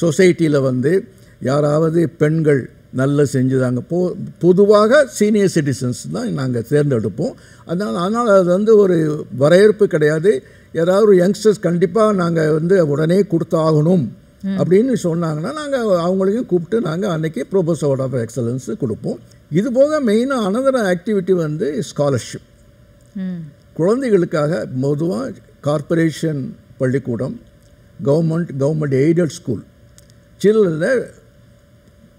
சொசைட்டியில் வந்து யாராவது பெண்கள் நல்லா செஞ்சுதாங்க போ பொதுவாக சீனியர் சிட்டிசன்ஸ் தான் நாங்கள் தேர்ந்தெடுப்போம். அதனால் அதனால் அது வந்து ஒரு வரவேற்பு கிடையாது. யாராவது ஒரு யங்ஸ்டர்ஸ் கண்டிப்பாக நாங்கள் வந்து உடனே கொடுத்தாகணும் அப்படின்னு சொன்னாங்கன்னா நாங்கள் அவங்களையும் கூப்பிட்டு நாங்கள் அன்றைக்கி ப்ரோபஸ் அவார்ட் ஆஃப் எக்ஸலன்ஸு கொடுப்போம். இது போக மெயினாக அனதர் ஆக்டிவிட்டி வந்து ஸ்காலர்ஷிப். குழந்தைகளுக்காக பொதுவாக கார்பரேஷன் பள்ளிக்கூடம், கவர்மெண்ட் கவர்மெண்ட் எய்டட் ஸ்கூல், சில்ட்ரனில்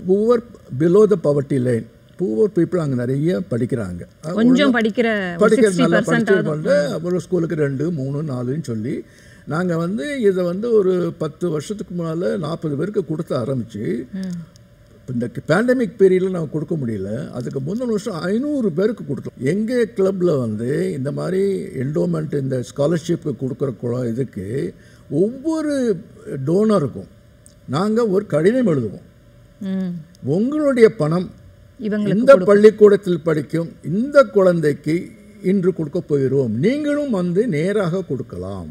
poor below the poverty line poor people அங்கே நிறைய படிக்கிறாங்க. கொஞ்சம் படிக்கிற படிக்கிற நல்லா படிச்சு அப்புறம் ஸ்கூலுக்கு ரெண்டு மூணு நாலுன்னு சொல்லி நாங்கள் வந்து இதை வந்து ஒரு பத்து வருஷத்துக்கு முன்னால் நாற்பது பேருக்கு கொடுத்து ஆரம்பித்து இந்த பேண்டமிக் பீரியடில் நாங்கள் கொடுக்க முடியல. அதுக்கு முந்தின வருஷம் ஐநூறு பேருக்கு கொடுத்தோம். எங்கள் கிளப்பில் வந்து இந்த மாதிரி என்டோமெண்ட் இந்த ஸ்காலர்ஷிப்பு கொடுக்குற குளம் இதுக்கு ஒவ்வொரு டோனருக்கும் நாங்கள் ஒரு கடிதம் எழுதுவோம். உங்களுடைய பணம் இந்த பள்ளிக்கூடத்தில் படிக்கும் இந்த குழந்தைக்கு இன்று கொடுக்க போயிடும், நீங்களும் வந்து நேராக கொடுக்கலாம்.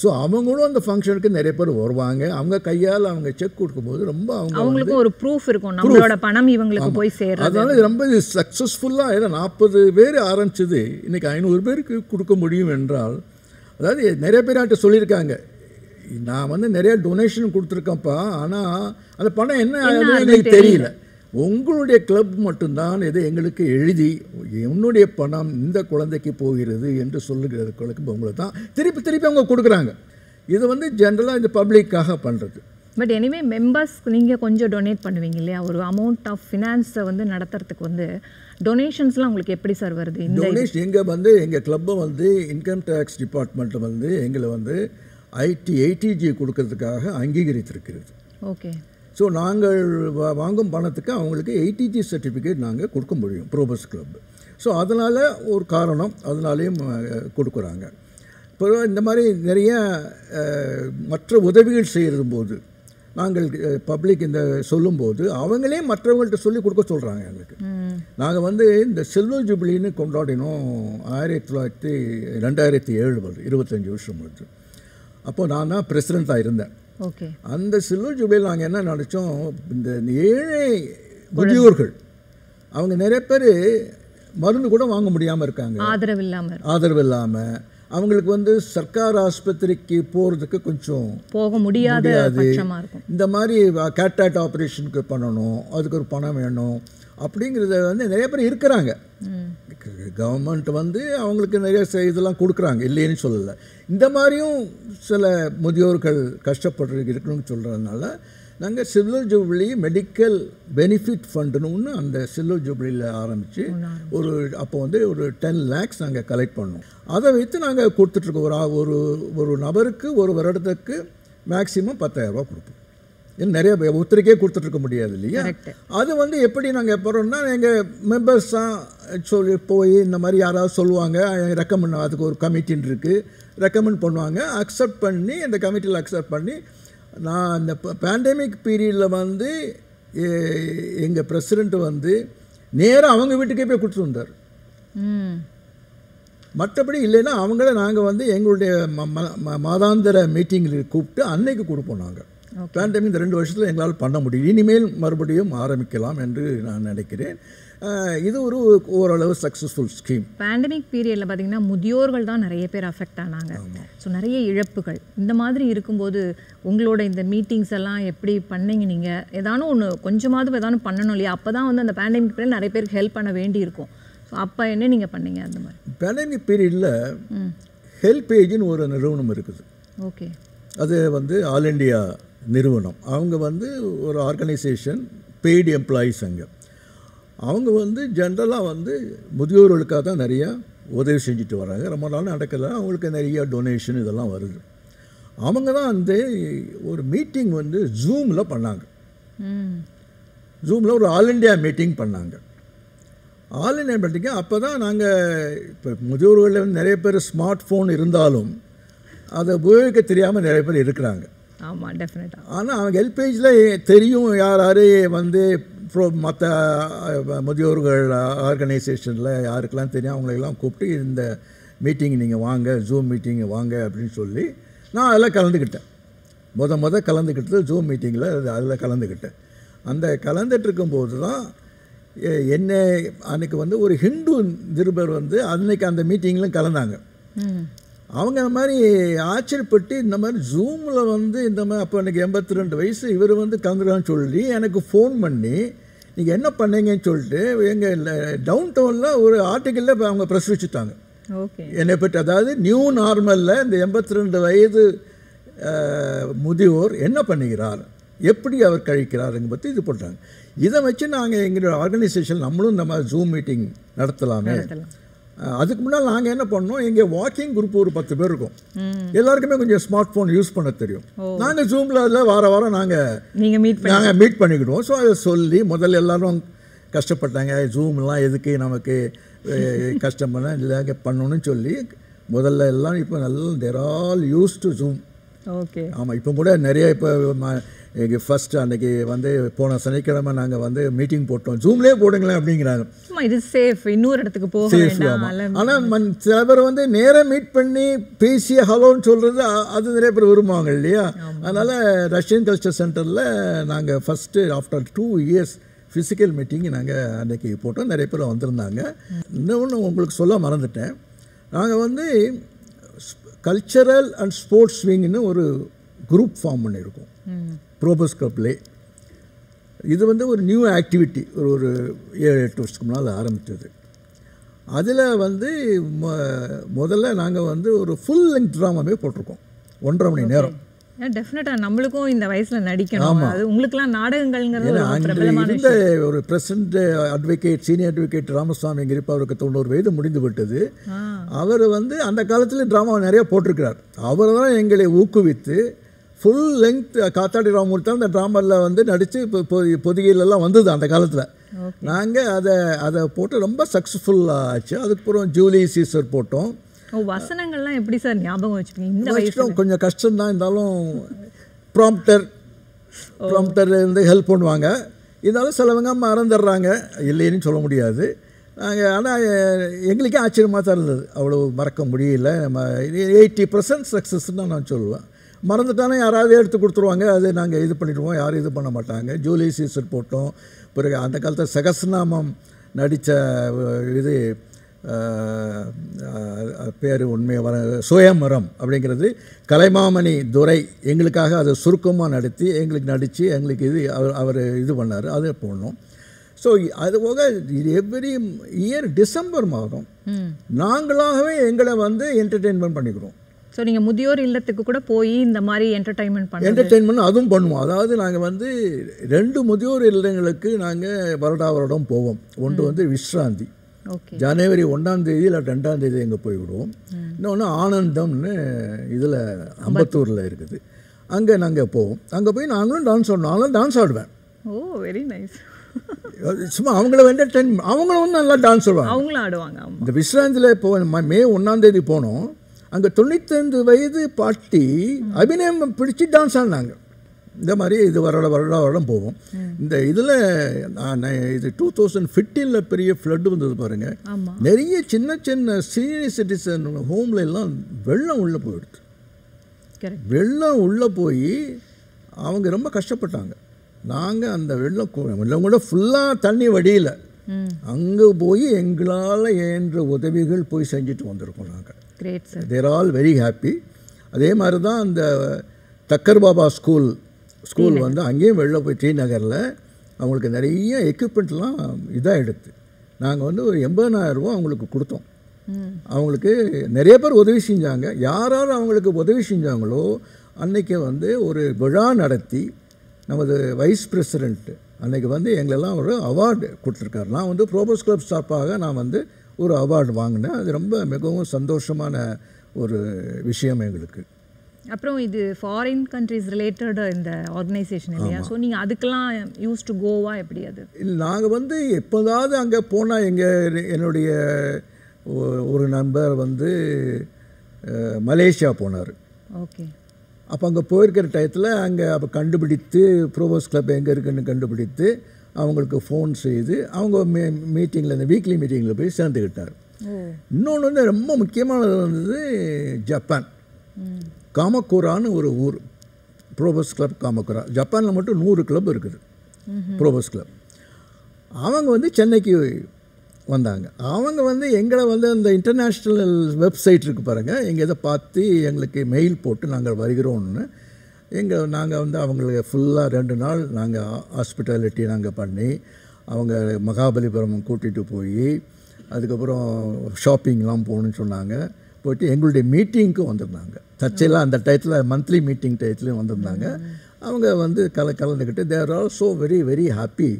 ஸோ அவங்களும் அந்த ஃபங்க்ஷனுக்கு நிறைய பேர் வருவாங்க. அவங்க கையால் அவங்க செக் கொடுக்கும்போது ரொம்ப அவங்க அவங்களுக்கு ஒரு ப்ரூஃப் இருக்கும், நம்மளோட பணம் இவங்களுக்கு போய் சேரும். அதனால இது ரொம்ப சக்ஸஸ்ஃபுல்லாக ஏதோ நாற்பது பேர் ஆரம்பிச்சது இன்னைக்கு ஐநூறு பேருக்கு கொடுக்க முடியும் என்றால், அதாவது நிறைய பேர் ஆட்ட சொல்லியிருக்காங்க, நான் வந்து நிறைய டொனேஷன் கொடுத்துருக்கேன்ப்பா, ஆனால் அந்த பணம் என்ன ஆகுதுன்னு எனக்கு தெரியல. உங்களுடைய கிளப் மட்டும்தான் இதை எங்களுக்கு எழுதி என்னுடைய பணம் இந்த குழந்தைக்கு போகிறது என்று சொல்லுகிற குழந்தைக்கு உங்களை தான் திருப்பி திருப்பி அவங்க கொடுக்குறாங்க. இது வந்து ஜென்ரலாக இந்த பப்ளிக்காக பண்ணுறது. பட் எனிவே மெம்பர்ஸ்க்கு நீங்கள் கொஞ்சம் டொனேட் பண்ணுவீங்க இல்லையா, ஒரு அமௌண்ட் ஆஃப் ஃபினான்ஸை வந்து நடத்துறதுக்கு வந்து டொனேஷன்ஸ்லாம் உங்களுக்கு எப்படி சார் வருது? டொனேஷன் எங்கள் வந்து எங்கள் கிளப்பை வந்து இன்கம் டேக்ஸ் டிபார்ட்மெண்ட்டை வந்து எங்களை வந்து ஐடி ஐடிஜி கொடுக்கறதுக்காக அங்கீகரித்திருக்கிறது. ஓகே, ஸோ நாங்கள் வாங்கும் பணத்துக்கு அவங்களுக்கு ஐடிஜி சர்டிஃபிகேட் நாங்கள் கொடுக்க முடியும் ப்ரோபஸ் கிளப். ஸோ அதனால் ஒரு காரணம் அதனாலேயும் கொடுக்குறாங்க. பிறகு இந்த மாதிரி நிறைய மற்ற உதவிகள் செய்யும் போது நாங்கள் பப்ளிக் இந்த சொல்லும்போது அவங்களே மற்றவங்கள்ட்ட சொல்லி கொடுக்க சொல்கிறாங்க. எங்களுக்கு நாங்கள் வந்து இந்த சில்வர் ஜூப்ளின்னு கொண்டாடினோம் ஆயிரத்தி தொள்ளாயிரத்தி ரெண்டாயிரத்தி ஏழு வருது இருபத்தஞ்சி வருஷம் வருது. அப்போது நான் தான் பிரசிடெண்ட்டாக இருந்தேன். ஓகே, அந்த சில்வர் ஜூப்ளியில் நாங்கள் என்ன நினச்சோம், இந்த ஏழை முதியோர்கள் அவங்க நிறைய பேர் மருந்து கூட வாங்க முடியாமல் இருக்காங்க, ஆதரவு இல்லாமல் ஆதரவு இல்லாமல் அவங்களுக்கு வந்து சர்க்கார் ஆஸ்பத்திரிக்கு போறதுக்கு கொஞ்சம் போக முடியாத பட்சமா இருக்கும். இந்த மாதிரி கேட்டாட் ஆபரேஷனுக்கு பண்ணணும், அதுக்கு ஒரு பணம் வேணும் அப்படிங்கறது வந்து நிறைய பேர் இருக்குறாங்க. கவர்மெண்ட் வந்து அவங்களுக்கு நிறைய இதெல்லாம் கொடுக்குறாங்க, இல்லைன்னு சொல்லல. இந்த மாதிரியும் சில முதியோர்கள் கஷ்டப்பட்டு இருக்கணும்னு சொல்றதுனால நாங்கள் சில்வர் ஜூப்ளி மெடிக்கல் பெனிஃபிட் ஃபண்டுன்னு ஒன்று அந்த சில்வர் ஜூப்ளியில் ஆரம்பித்து ஒரு அப்போ வந்து ஒரு டென் லேக்ஸ் நாங்கள் கலெக்ட் பண்ணோம். அதை வைத்து நாங்கள் கொடுத்துட்ருக்கோம். ஒரு ஒரு ஒரு நபருக்கு ஒரு வருடத்துக்கு மேக்ஸிமம் பத்தாயிரரூபா கொடுப்போம். இன்னும் நிறைய ஒருத்தருக்கே கொடுத்துட்ருக்க முடியாது இல்லையா? அது வந்து எப்படி நாங்கள் போகிறோம்னா, எங்கள் மெம்பர்ஸ் தான் சொல்லி போய் இந்த மாதிரி யாராவது சொல்லுவாங்க, ரெக்கமெண்ட் அதுக்கு ஒரு கமிட்டின்னு இருக்குது, ரெக்கமெண்ட் பண்ணுவாங்க. அக்செப்ட் பண்ணி அந்த கமிட்டியில் அக்செப்ட் பண்ணி நான் அந்த பேண்டமிக் பீரியடில் வந்து எங்கள் பிரசிடென்ட் வந்து நேராக அவங்க வீட்டுக்கே போய் கொடுத்துட்டு வந்தார். மற்றபடி இல்லைன்னா அவங்கள நாங்கள் வந்து எங்களுடைய மாதாந்திர மீட்டிங்கில் கூப்பிட்டு அன்னைக்கு கொடுப்போம். நாங்கள் பேண்டமிக் இந்த ரெண்டு வருஷத்தில் எங்களால் பண்ண முடியும், இனிமேல் மறுபடியும் ஆரம்பிக்கலாம் என்று நான் நினைக்கிறேன். இது ஒரு ஓரளவு சக்ஸஸ்ஃபுல் ஸ்கீம். பேண்டமிக் பீரியடில் பார்த்திங்கன்னா முதியோர்கள் தான் நிறைய பேர் அஃபெக்ட் ஆனாங்க. ஸோ நிறைய இழப்புகள் இந்த மாதிரி இருக்கும்போது உங்களோட இந்த மீட்டிங்ஸ் எல்லாம் எப்படி பண்ணிங்க? நீங்கள் ஏதானும் ஒன்று கொஞ்சமாவது ஏதாவது பண்ணணும் இல்லையா? அப்போ தான் வந்து அந்த பேண்டமிக் பீரியட் நிறைய பேருக்கு ஹெல்ப் பண்ண வேண்டி இருக்கும். ஸோ அப்போ என்ன நீங்கள் பண்ணிங்க? அந்த மாதிரி பேண்டமிக் பீரியடில் ஹெல்ப் ஏஜின்னு ஒரு நிறுவனம் இருக்குது. ஓகே, அது வந்து ஆல் இண்டியா நிறுவனம். அவங்க வந்து ஒரு ஆர்கனைசேஷன், பெய்டு எம்ப்ளாயீஸ். அங்கே அவங்க வந்து ஜென்ரலாக வந்து முதியோர்களுக்காக தான் நிறையா உதவி செஞ்சுட்டு வராங்க. ரொம்ப நாள் நடக்கல, அவங்களுக்கு நிறையா டொனேஷன் இதெல்லாம் வருது. அவங்க தான் அந்த ஒரு மீட்டிங் வந்து ஜூமில் பண்ணாங்க. ஜூமில் ஒரு ஆல் இண்டியா மீட்டிங் பண்ணாங்க. ஆல் இண்டியா மீட்டிங்க அப்போ தான் நாங்கள் இப்போ முதியோர்களில் வந்து நிறைய பேர் ஸ்மார்ட் ஃபோன் இருந்தாலும் அதை உபயோகிக்க தெரியாமல் நிறைய பேர் இருக்கிறாங்க. ஆமாம், டெஃபினட்டாக. ஆனால் அவங்க ஹெல்பேஜில் தெரியும் யார் யார் வந்து மற்ற முதியோர்கள் ஆர்கனைசேஷனில் யாருக்கெல்லாம் தெரியும் அவங்களெல்லாம் கூப்பிட்டு இந்த மீட்டிங் நீங்கள் வாங்க, ஜூம் மீட்டிங் வாங்க அப்படின்னு சொல்லி நான் அதெல்லாம் கலந்துக்கிட்டேன். முத முத கலந்துக்கிட்டது ஜூம் மீட்டிங்கில், அது அதில் கலந்துக்கிட்டேன். அந்த கலந்துட்டுருக்கும்போது தான் என்னை அன்றைக்கி வந்து ஒரு ஹிந்து நிருபர் வந்து அன்றைக்கி அந்த மீட்டிங்லையும் கலந்தாங்க. அவங்க அந்த மாதிரி ஆச்சரியப்பட்டு இந்த மாதிரி ஜூமில் வந்து இந்த மாதிரி அப்போ எனக்கு எண்பத்தி ரெண்டு வயசு இவர் வந்து கலந்துருக்கான்னு சொல்லி எனக்கு ஃபோன் பண்ணி நீங்கள் என்ன பண்ணீங்கன்னு சொல்லிட்டு எங்கள் டவுன் டவுனில் ஒரு ஆர்டிக்கலில் இப்போ அவங்க ப்ரெஸ் வச்சுட்டாங்க. ஓகே, என்னை பற்றி. அதாவது நியூ நார்மலில் இந்த எண்பத்தி ரெண்டு வயது முதியோர் என்ன பண்ணுகிறார், எப்படி அவர் கழிக்கிறாருங்க பற்றி இது போட்டாங்க. இதை வச்சு நாங்கள் எங்களோட ஆர்கனைசேஷன் நம்மளும் இந்த மாதிரி ஜூம் மீட்டிங் நடத்தலாமே. அதுக்கு முன்னால் நாங்கள் என்ன பண்ணோம், எங்கள் வாக்கிங் குரூப் ஒரு பத்து பேர் இருக்கும். எல்லாருக்குமே கொஞ்சம் ஸ்மார்ட் ஃபோன் யூஸ் பண்ண தெரியும். நாங்கள் ஜூமில் அதில் வார வாரம் நாங்கள் நாங்கள் மீட் பண்ணிக்கிடுவோம். ஸோ அதை சொல்லி முதல்ல எல்லோரும் கஷ்டப்பட்டாங்க, ஜூம்லாம் எதுக்கு நமக்கு கஷ்டமான இல்லை பண்ணணும்னு சொல்லி முதல்ல எல்லாம் இப்போ நல்லா they're all use to Zoom. Okay, ஆமாம். இப்போ கூட நிறைய இப்போ எங்கள் ஃபஸ்ட்டு அன்றைக்கி வந்து போன சனிக்கிழமை நாங்கள் வந்து மீட்டிங் போட்டோம், ஜூம்லேயே போடுங்களேன் அப்படிங்கிறாங்க. இது சேஃப், இன்னொரு இடத்துக்கு போகும். ஆனால் சில பேர் வந்து நேராக மீட் பண்ணி பேசி ஹலோன்னு சொல்கிறது அது நிறைய பேர் விரும்புவாங்க இல்லையா? அதனால் ரஷ்யன் கல்ச்சர் சென்டரில் நாங்கள் first after two years physical meeting நாங்கள் அன்றைக்கி போட்டோம். நிறைய பேர் வந்திருந்தாங்க. இன்னொன்று உங்களுக்கு சொல்ல மறந்துட்டேன், நாங்கள் வந்து கல்ச்சரல் அண்ட் ஸ்போர்ட்ஸ் விங்னு ஒரு குரூப் ஃபார்ம் பண்ணியிருக்கோம் ப்ரோபஸ் கிளப்லேயே. இது வந்து ஒரு நியூ ஆக்டிவிட்டி, ஒரு ஒரு ஏழு எட்டு வருஷத்துக்கு முன்னால் ஆரம்பித்தது. அதில் வந்து மொ முதல்ல நாங்கள் வந்து ஒரு ஃபுல் லெங்க் ட்ராமாவே போட்டிருக்கோம், ஒன்றரை மணி நேரம். டெஃபினட்டாக நம்மளுக்கும் இந்த வயசில் நடிக்கணும். அது உங்களுக்குலாம் நாடகங்கள்ங்கிறது. ஒரு present advocate, senior advocate Ramasamy Kripa, அவருக்கு தொண்ணூறு வயது முடிந்து விட்டது. அவர் வந்து அந்த காலத்தில் ட்ராமாவை நிறையா போட்டிருக்கிறார். அவர் தான் எங்களை ஊக்குவித்து ஃபுல் லெங்க் காத்தாடி ராமூர் தான் அந்த ட்ராமாவில் வந்து நடித்து இப்போ பொதிகையிலலாம் வந்தது அந்த காலத்தில். நாங்கள் அதை அதை போட்டு ரொம்ப சக்ஸஸ்ஃபுல்லாக ஆச்சு. அதுக்கப்புறம் ஜூலியஸ் சீசர் போட்டோம். வசனங்கள்லாம் எப்படி சார் ஞாபகம் வச்சுக்கோங்க? கொஞ்சம் கஷ்டம்தான் இருந்தாலும் ப்ராம்ப்டர் ப்ராம்ப்டர் வந்து ஹெல்ப் பண்ணுவாங்க. இருந்தாலும் சிலவங்க மறந்துடுறாங்க, இல்லைன்னு சொல்ல முடியாது. நாங்கள் ஆனால் எங்களுக்கே ஆச்சரியமாக தான் இருந்தது, அவ்வளோ மறக்க முடியல. நம்ம எயிட்டி பர்சன்ட் சக்ஸஸ்ன்னு தான் நான் சொல்லுவேன். மறந்துட்டானே யாராவது எடுத்து கொடுத்துருவாங்க, அது நாங்கள் இது பண்ணிவிடுவோம், யாரும் இது பண்ண மாட்டாங்க. ஜூலி சீசர் போட்டோம். பிறகு அந்த காலத்தில் சகஸ்ரநாமம் நடித்த இது பேர் உண்மையாக வர சுயமரம் அப்படிங்கிறது கலைமாமணி துரை எங்களுக்காக அதை சுருக்கமாக நடத்தி எங்களுக்கு நடித்து எங்களுக்கு இது அவர் அவர் இது பண்ணார் அதை போடணும். ஸோ அது போக எவ்ரி இயர் டிசம்பர் மாதம் நாங்களாகவே எங்களை வந்து என்டர்டெயின்மெண்ட் பண்ணிக்கிறோம். ஸோ நீங்கள் முதியோர் இல்லத்துக்கு கூட போய் இந்த மாதிரி என்டர்டெயின்மெண்ட் பண்ண என்டர்டெயின்மெண்ட் அதுவும் பண்ணுவோம். அதாவது நாங்கள் வந்து ரெண்டு முதியோர் இல்லங்களுக்கு நாங்கள் வருடா வருடம் போவோம். ஒன்று வந்து விஸ்ராந்தி, ஜனவரி ஒன்றாம் தேதி இல்லை ரெண்டாம் தேதி எங்கே போய்விடுவோம். இன்னொன்று ஆனந்தம்னு இதில் அம்பத்தூரில் இருக்குது, அங்கே நாங்கள் போவோம். அங்கே போய் நாங்களும் டான்ஸ் ஆடணும், நானும் டான்ஸ் ஆடுவேன். Oh very nice. சும்மா அவங்கள என்டர்டெயின் அவங்களும் நல்லா டான்ஸ் ஆடுவாங்க, அவங்களும் ஆடுவாங்க. இந்த விஸ்ராந்தியில் போவோம், மே ஒன்றாம் தேதி போனோம். அங்கே தொண்ணூத்தைந்து வயது பாட்டி அபிநயம் பிடிச்சி டான்ஸ் ஆடினாங்க. இந்த மாதிரி இது வருட வருடம் வருடம் போவோம். இந்த இதில் இது டூ தௌசண்ட் ஃபிஃப்டீனில் பெரிய ஃப்ளட்டு வந்தது பாருங்கள். நிறைய சின்ன சின்ன சீனியர் சிட்டிசன் ஹோம்ல எல்லாம் வெள்ளம் உள்ளே போயிடுது. வெள்ளம் உள்ளே போய் அவங்க ரொம்ப கஷ்டப்பட்டாங்க. நாங்கள் அந்த வெள்ளம் வெள்ளம் கூட ஃபுல்லாக தண்ணி வடியில் அங்கே போய் எங்களால் என்ற உதவிகள் போய் செஞ்சுட்டு வந்திருக்கோம் நாங்கள். They're all very happy. அதே மாதிரி தான் அந்த தக்கர் பாபா ஸ்கூல் ஸ்கூல் வந்து அங்கேயும் வெளில போய் டி நகரில் அவங்களுக்கு நிறைய எக்யூப்மெண்ட்லாம் இதாக எடுத்து நாங்கள் வந்து ஒரு எண்பதாயிரரூபா அவங்களுக்கு கொடுத்தோம். அவங்களுக்கு நிறைய பேர் உதவி செஞ்சாங்க. யாரார் அவங்களுக்கு உதவி செஞ்சாங்களோ அன்றைக்கி வந்து ஒரு விழா நடத்தி நமது வைஸ் பிரசிடென்ட்டு அன்றைக்கி வந்து எங்களெல்லாம் ஒரு அவார்டு கொடுத்துருக்காரு. நான் வந்து ப்ரோபஸ் கிளப் சார்பாக நான் வந்து ஒரு அவார்டு வாங்கினேன். அது ரொம்ப மிகவும் சந்தோஷமான ஒரு விஷயம் எங்களுக்கு. அப்புறம் இது ஃபாரின் கண்ட்ரிஸ் ரிலேட்டட் இந்த ஆர்கனைசேஷன் இல்லையா? ஸோ நீங்கள் அதுக்கெல்லாம் யூஸ் டு கோவா எப்படி? அது இல்லை, நாங்கள் வந்து எப்போதாவது அங்கே போனால் எங்கள் என்னுடைய ஒரு நண்பர் வந்து மலேசியா போனார். ஓகே. அப்போ அங்கே போயிருக்கிற டயத்தில் அங்கே அப்போ கண்டுபிடித்து ப்ரோபஸ் கிளப் எங்கே இருக்குன்னு கண்டுபிடித்து அவங்களுக்கு ஃபோன் செய்து அவங்க மீ மீட்டிங்கில் இந்த வீக்லி மீட்டிங்கில் போய் சேர்ந்துக்கிட்டார். இன்னொன்று வந்து ரொம்ப முக்கியமானது வந்து ஜப்பான் காமக்குரான்னு ஒரு ஊர், ப்ரோபஸ் கிளப் காமக்குரா. ஜப்பானில் மட்டும் நூறு கிளப் இருக்குது ப்ரோபஸ் கிளப். அவங்க வந்து சென்னைக்கு வந்தாங்க. அவங்க வந்து எங்களை வந்து அந்த இன்டர்நேஷ்னல் வெப்சைட் இருக்குது பாருங்கள், எங்கள் இதை பார்த்து எங்களுக்கு மெயில் போட்டு நாங்கள் வருகிறோம்னு எங்கள் நாங்கள் வந்து அவங்களுக்கு ஃபுல்லாக ரெண்டு நாள் நாங்கள் ஹாஸ்பிட்டாலிட்டி நாங்கள் பண்ணி அவங்க மகாபலிபுரம் கூட்டிகிட்டு போய் அதுக்கப்புறம் ஷாப்பிங்லாம் போகணுன்னு சொன்னாங்க. போய்ட்டு எங்களுடைய மீட்டிங்க்கு வந்திருந்தாங்க. தச்சையெல்லாம் அந்த டயத்தில் மந்த்லி மீட்டிங் டயத்துலேயும் வந்திருந்தாங்க. அவங்க வந்து கல கலந்துக்கிட்டு they are so very very happy.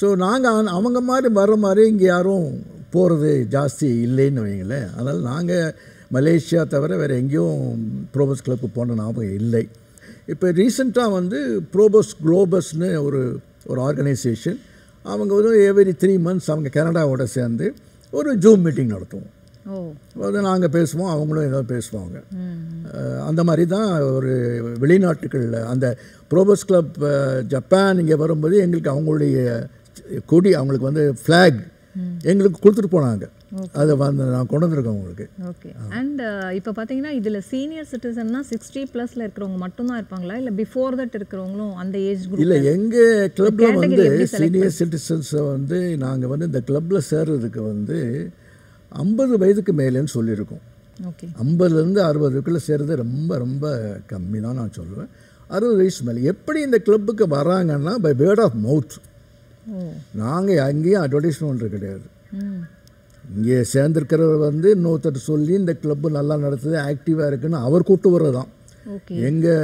So நாங்கள் அவங்க மாதிரி வர்ற மாதிரி இங்கே யாரும் போகிறது ஜாஸ்தி இல்லைன்னு வைங்களேன். அதனால் நாங்கள் மலேசியா தவிர வேறு எங்கேயும் ப்ரோபஸ் கிளப்பு போன ஞாபகம் இல்லை. இப்போ ரீசெண்டாக வந்து ப்ரோபஸ் குளோபஸ்னு ஒரு ஒரு ஆர்கனைசேஷன் அவங்க வந்து எவ்ரி த்ரீ மந்த்ஸ் அவங்க கனடாவோட சேர்ந்து ஒரு ஜூம் மீட்டிங் நடத்துவோம். அது நாங்கள் பேசுவோம், அவங்களும் ஏதாவது பேசுவாங்க. அந்த மாதிரி தான் ஒரு வெளிநாட்டுகளில் அந்த ப்ரோபஸ் கிளப் ஜப்பான் இங்கே வரும்போது எங்களுக்கு அவங்களுடைய கொடி அவங்களுக்கு வந்து ஃப்ளாக் எங்களுக்கு கொடுத்துட்டு போனாங்க. அதை வந்து நான் கொண்டு வந்திருக்கேன் உங்களுக்கு. ஓகே. அண்ட் இப்போ பார்த்தீங்கன்னா இதில் சீனியர் சிட்டிசன்னா சிக்ஸ்டி ப்ளஸில் இருக்கிறவங்க மட்டும்தான் இருப்பாங்களா இல்லை பிஃபோர் தட் இருக்கிறவங்களும் அந்த ஏஜ் குரூப்? இல்லை, எங்கள் கிளப்பில் வந்து சீனியர் சிட்டிசன்ஸை வந்து நாங்கள் வந்து இந்த கிளப்பில் சேர்றதுக்கு வந்து ஐம்பது வயதுக்கு மேலேன்னு சொல்லியிருக்கோம். ஓகே. ஐம்பதுலேருந்து அறுபதுக்குள்ளே சேர்றது ரொம்ப ரொம்ப கம்மி தான் நான் சொல்லுவேன். அறுபது வயசு மேலே எப்படி இந்த கிளப்புக்கு வராங்கன்னா பை வேர்ட் ஆஃப் மவுத். நாங்கள் அங்கேயும் அட்வர்டைஸ்மெண்ட் கிடையாது. இங்கே சேர்ந்துருக்கிறவர் வந்து இன்னொருத்தர் சொல்லி இந்த கிளப்பு நல்லா நடத்துது ஆக்டிவாக இருக்குன்னு அவர் கூப்பிட்டு வர்றது தான். எங்கே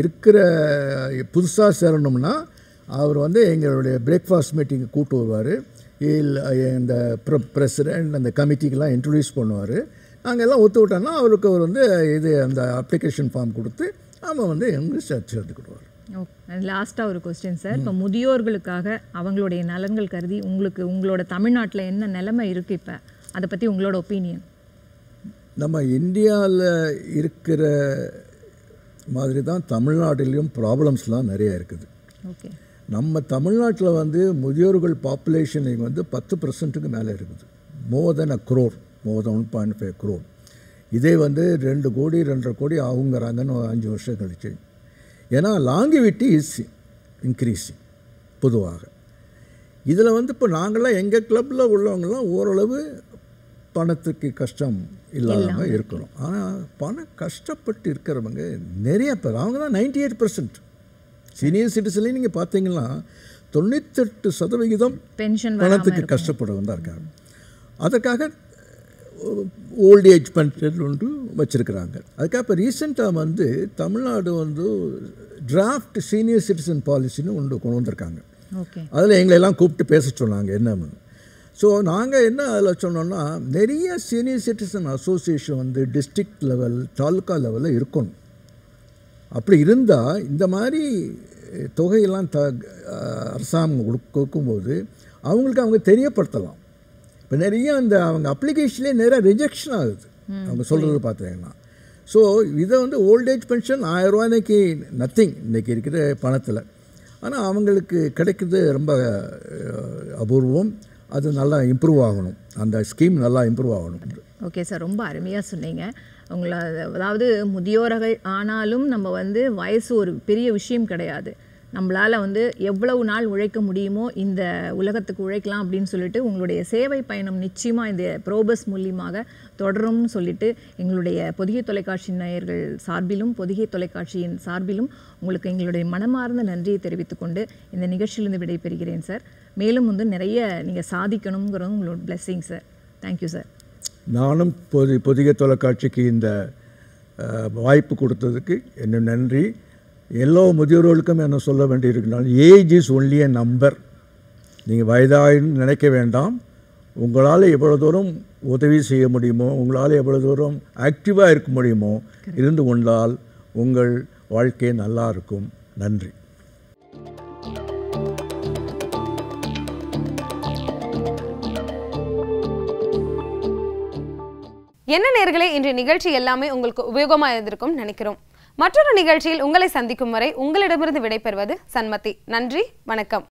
இருக்கிற புதுசாக சேரணும்னா அவர் வந்து எங்களுடைய பிரேக்ஃபாஸ்ட் மீட்டிங்கு கூப்பிட்டு வருவார். இந்த ப்ரெசிடென்ட் அந்த கமிட்டிக்கெலாம் இன்ட்ரடியூஸ் பண்ணுவார். நாங்கள் எல்லாம் ஒத்து விட்டோம்னா அவருக்கு அவர் வந்து இது அந்த அப்ளிகேஷன் ஃபார்ம் கொடுத்து அவன் வந்து எங்களுக்கு சேர்த்துக்கிடுவார். ஓகே. லாஸ்ட்டாக ஒரு கொஸ்டின் சார். இப்போ முதியோர்களுக்காக அவங்களுடைய நலன்கள் கருதி உங்களுக்கு உங்களோட தமிழ்நாட்டில் என்ன நிலைமை இருக்குது இப்போ, அதை பற்றி உங்களோட ஒப்பீனியன்? நம்ம இந்தியாவில் இருக்கிற மாதிரி தான் தமிழ்நாட்டிலையும் ப்ராப்ளம்ஸ்லாம் நிறையா இருக்குது. ஓகே. நம்ம தமிழ்நாட்டில் வந்து முதியோர்கள் பாப்புலேஷன் இங்கே வந்து பத்து பர்சன்ட்டுக்கு மேலே இருக்குது. More than a crore, more than one point five crore. இதே வந்து ரெண்டு கோடி ரெண்டரை கோடி ஆகுங்கிறாங்கன்னு அஞ்சு வருஷம் கழிச்சு. ஏன்னா லாங்குவிட்டி இஸ் இன்க்ரீஸிங் பொதுவாக. இதில் வந்து இப்போ நாங்களாம் எங்கள் கிளப்பில் உள்ளவங்களாம் ஓரளவு பணத்துக்கு கஷ்டம் இல்லாமல் இருக்கணும். ஆனால் பணம் கஷ்டப்பட்டு இருக்கிறவங்க நிறைய பேர், அவங்க தான் நைன்டி எயிட் பர்சன்ட் சீனியர் சிட்டிசன்லேயும் நீங்கள் பார்த்தீங்கன்னா தொண்ணூத்தெட்டு சதவிகிதம் பென்ஷன் பணத்துக்கு கஷ்டப்படுறவங்க தான் இருக்காங்க. அதற்காக ஓல்டு ஏஜ் பென்ஷன் ஒன்று வச்சுருக்கிறாங்க. அதுக்காக இப்போ ரீசெண்டாக வந்து தமிழ்நாடு வந்து டிராஃப்ட் சீனியர் சிட்டிசன் பாலிசின்னு ஒன்று கொண்டு வந்திருக்காங்க. அதில் எங்களெல்லாம் கூப்பிட்டு பேச சொன்னாங்க என்னன்னு. ஸோ நாங்கள் என்ன அதில் சொன்னோன்னா, நிறைய சீனியர் சிட்டிசன் அசோசியேஷன் வந்து டிஸ்ட்ரிக்ட் லெவல், தாலுக்கா லெவலில் இருக்கணும். அப்படி இருந்தால் இந்த மாதிரி தொகையெல்லாம் த அரசாங்கம் கொடுக்கும்போது அவங்களுக்கு அவங்க தெரியப்படுத்தலாம். இப்போ நிறைய அந்த அவங்க அப்ளிகேஷன்லேயே நிறைய ரிஜெக்ஷன் ஆகுது அவங்க சொல்கிறது பார்த்தீங்கன்னா. ஸோ இதை வந்து ஓல்டேஜ் பென்ஷன் ஆயிரம் ரூபா இன்றைக்கி நத்திங், இன்றைக்கி இருக்கிற பணத்தில். ஆனால் அவங்களுக்கு கிடைக்கிறது ரொம்ப அபூர்வம். அது நல்லா இம்ப்ரூவ் ஆகணும், அந்த ஸ்கீம் நல்லா இம்ப்ரூவ் ஆகணும். ஓகே சார், ரொம்ப அருமையாக சொன்னீங்க. அவங்கள அதாவது முதியோர்கள் ஆனாலும் நம்ம வந்து வயசு ஒரு பெரிய விஷயம் கிடையாது. நம்மளால் வந்து எவ்வளவு நாள் உழைக்க முடியுமோ இந்த உலகத்துக்கு உழைக்கலாம் அப்படின்னு சொல்லிட்டு உங்களுடைய சேவை பயணம் நிச்சயமாக இந்த ப்ரோபஸ் மூலியமாக தொடரும்னு சொல்லிட்டு எங்களுடைய பொதிகை தொலைக்காட்சி நேயர்கள் சார்பிலும் பொதிகை தொலைக்காட்சியின் சார்பிலும் உங்களுக்கு எங்களுடைய மனமார்ந்த நன்றியை தெரிவித்துக்கொண்டு இந்த நிகழ்ச்சியிலிருந்து விடைபெறுகிறேன் சார். மேலும் வந்து நிறைய நீங்கள் சாதிக்கணுங்கிறது உங்களோட பிளெஸ்ஸிங் சார். Thank you sir. நானும் பொதி பொதிகை தொலைக்காட்சிக்கு இந்த வாய்ப்பு கொடுத்ததுக்கு என்ன நன்றி. எல்லா முதியோர்களுக்கும் என்ன சொல்ல வேண்டியிருக்கனால், age is only a number. நீங்கள் வயதாயின்னு நினைக்க வேண்டாம். உங்களால் எவ்வளோ தூரம் உதவி செய்ய முடியுமோ, உங்களால் எவ்வளோ தூரம் ஆக்டிவாக இருக்க முடியுமோ இருந்து கொண்டால் உங்கள் வாழ்க்கை நல்லா இருக்கும். நன்றி. என்ன நேயர்களே, இன்றைய நிகழ்ச்சி எல்லாமே உங்களுக்கு உபயோகமாக இருந்திருக்கும்னு நினைக்கிறோம். மற்றொரு நிகழ்ச்சியில் உங்களை சந்திக்கும் வரை உங்களிடமிருந்து விடைபெறுவது சண்மதி. நன்றி, வணக்கம்.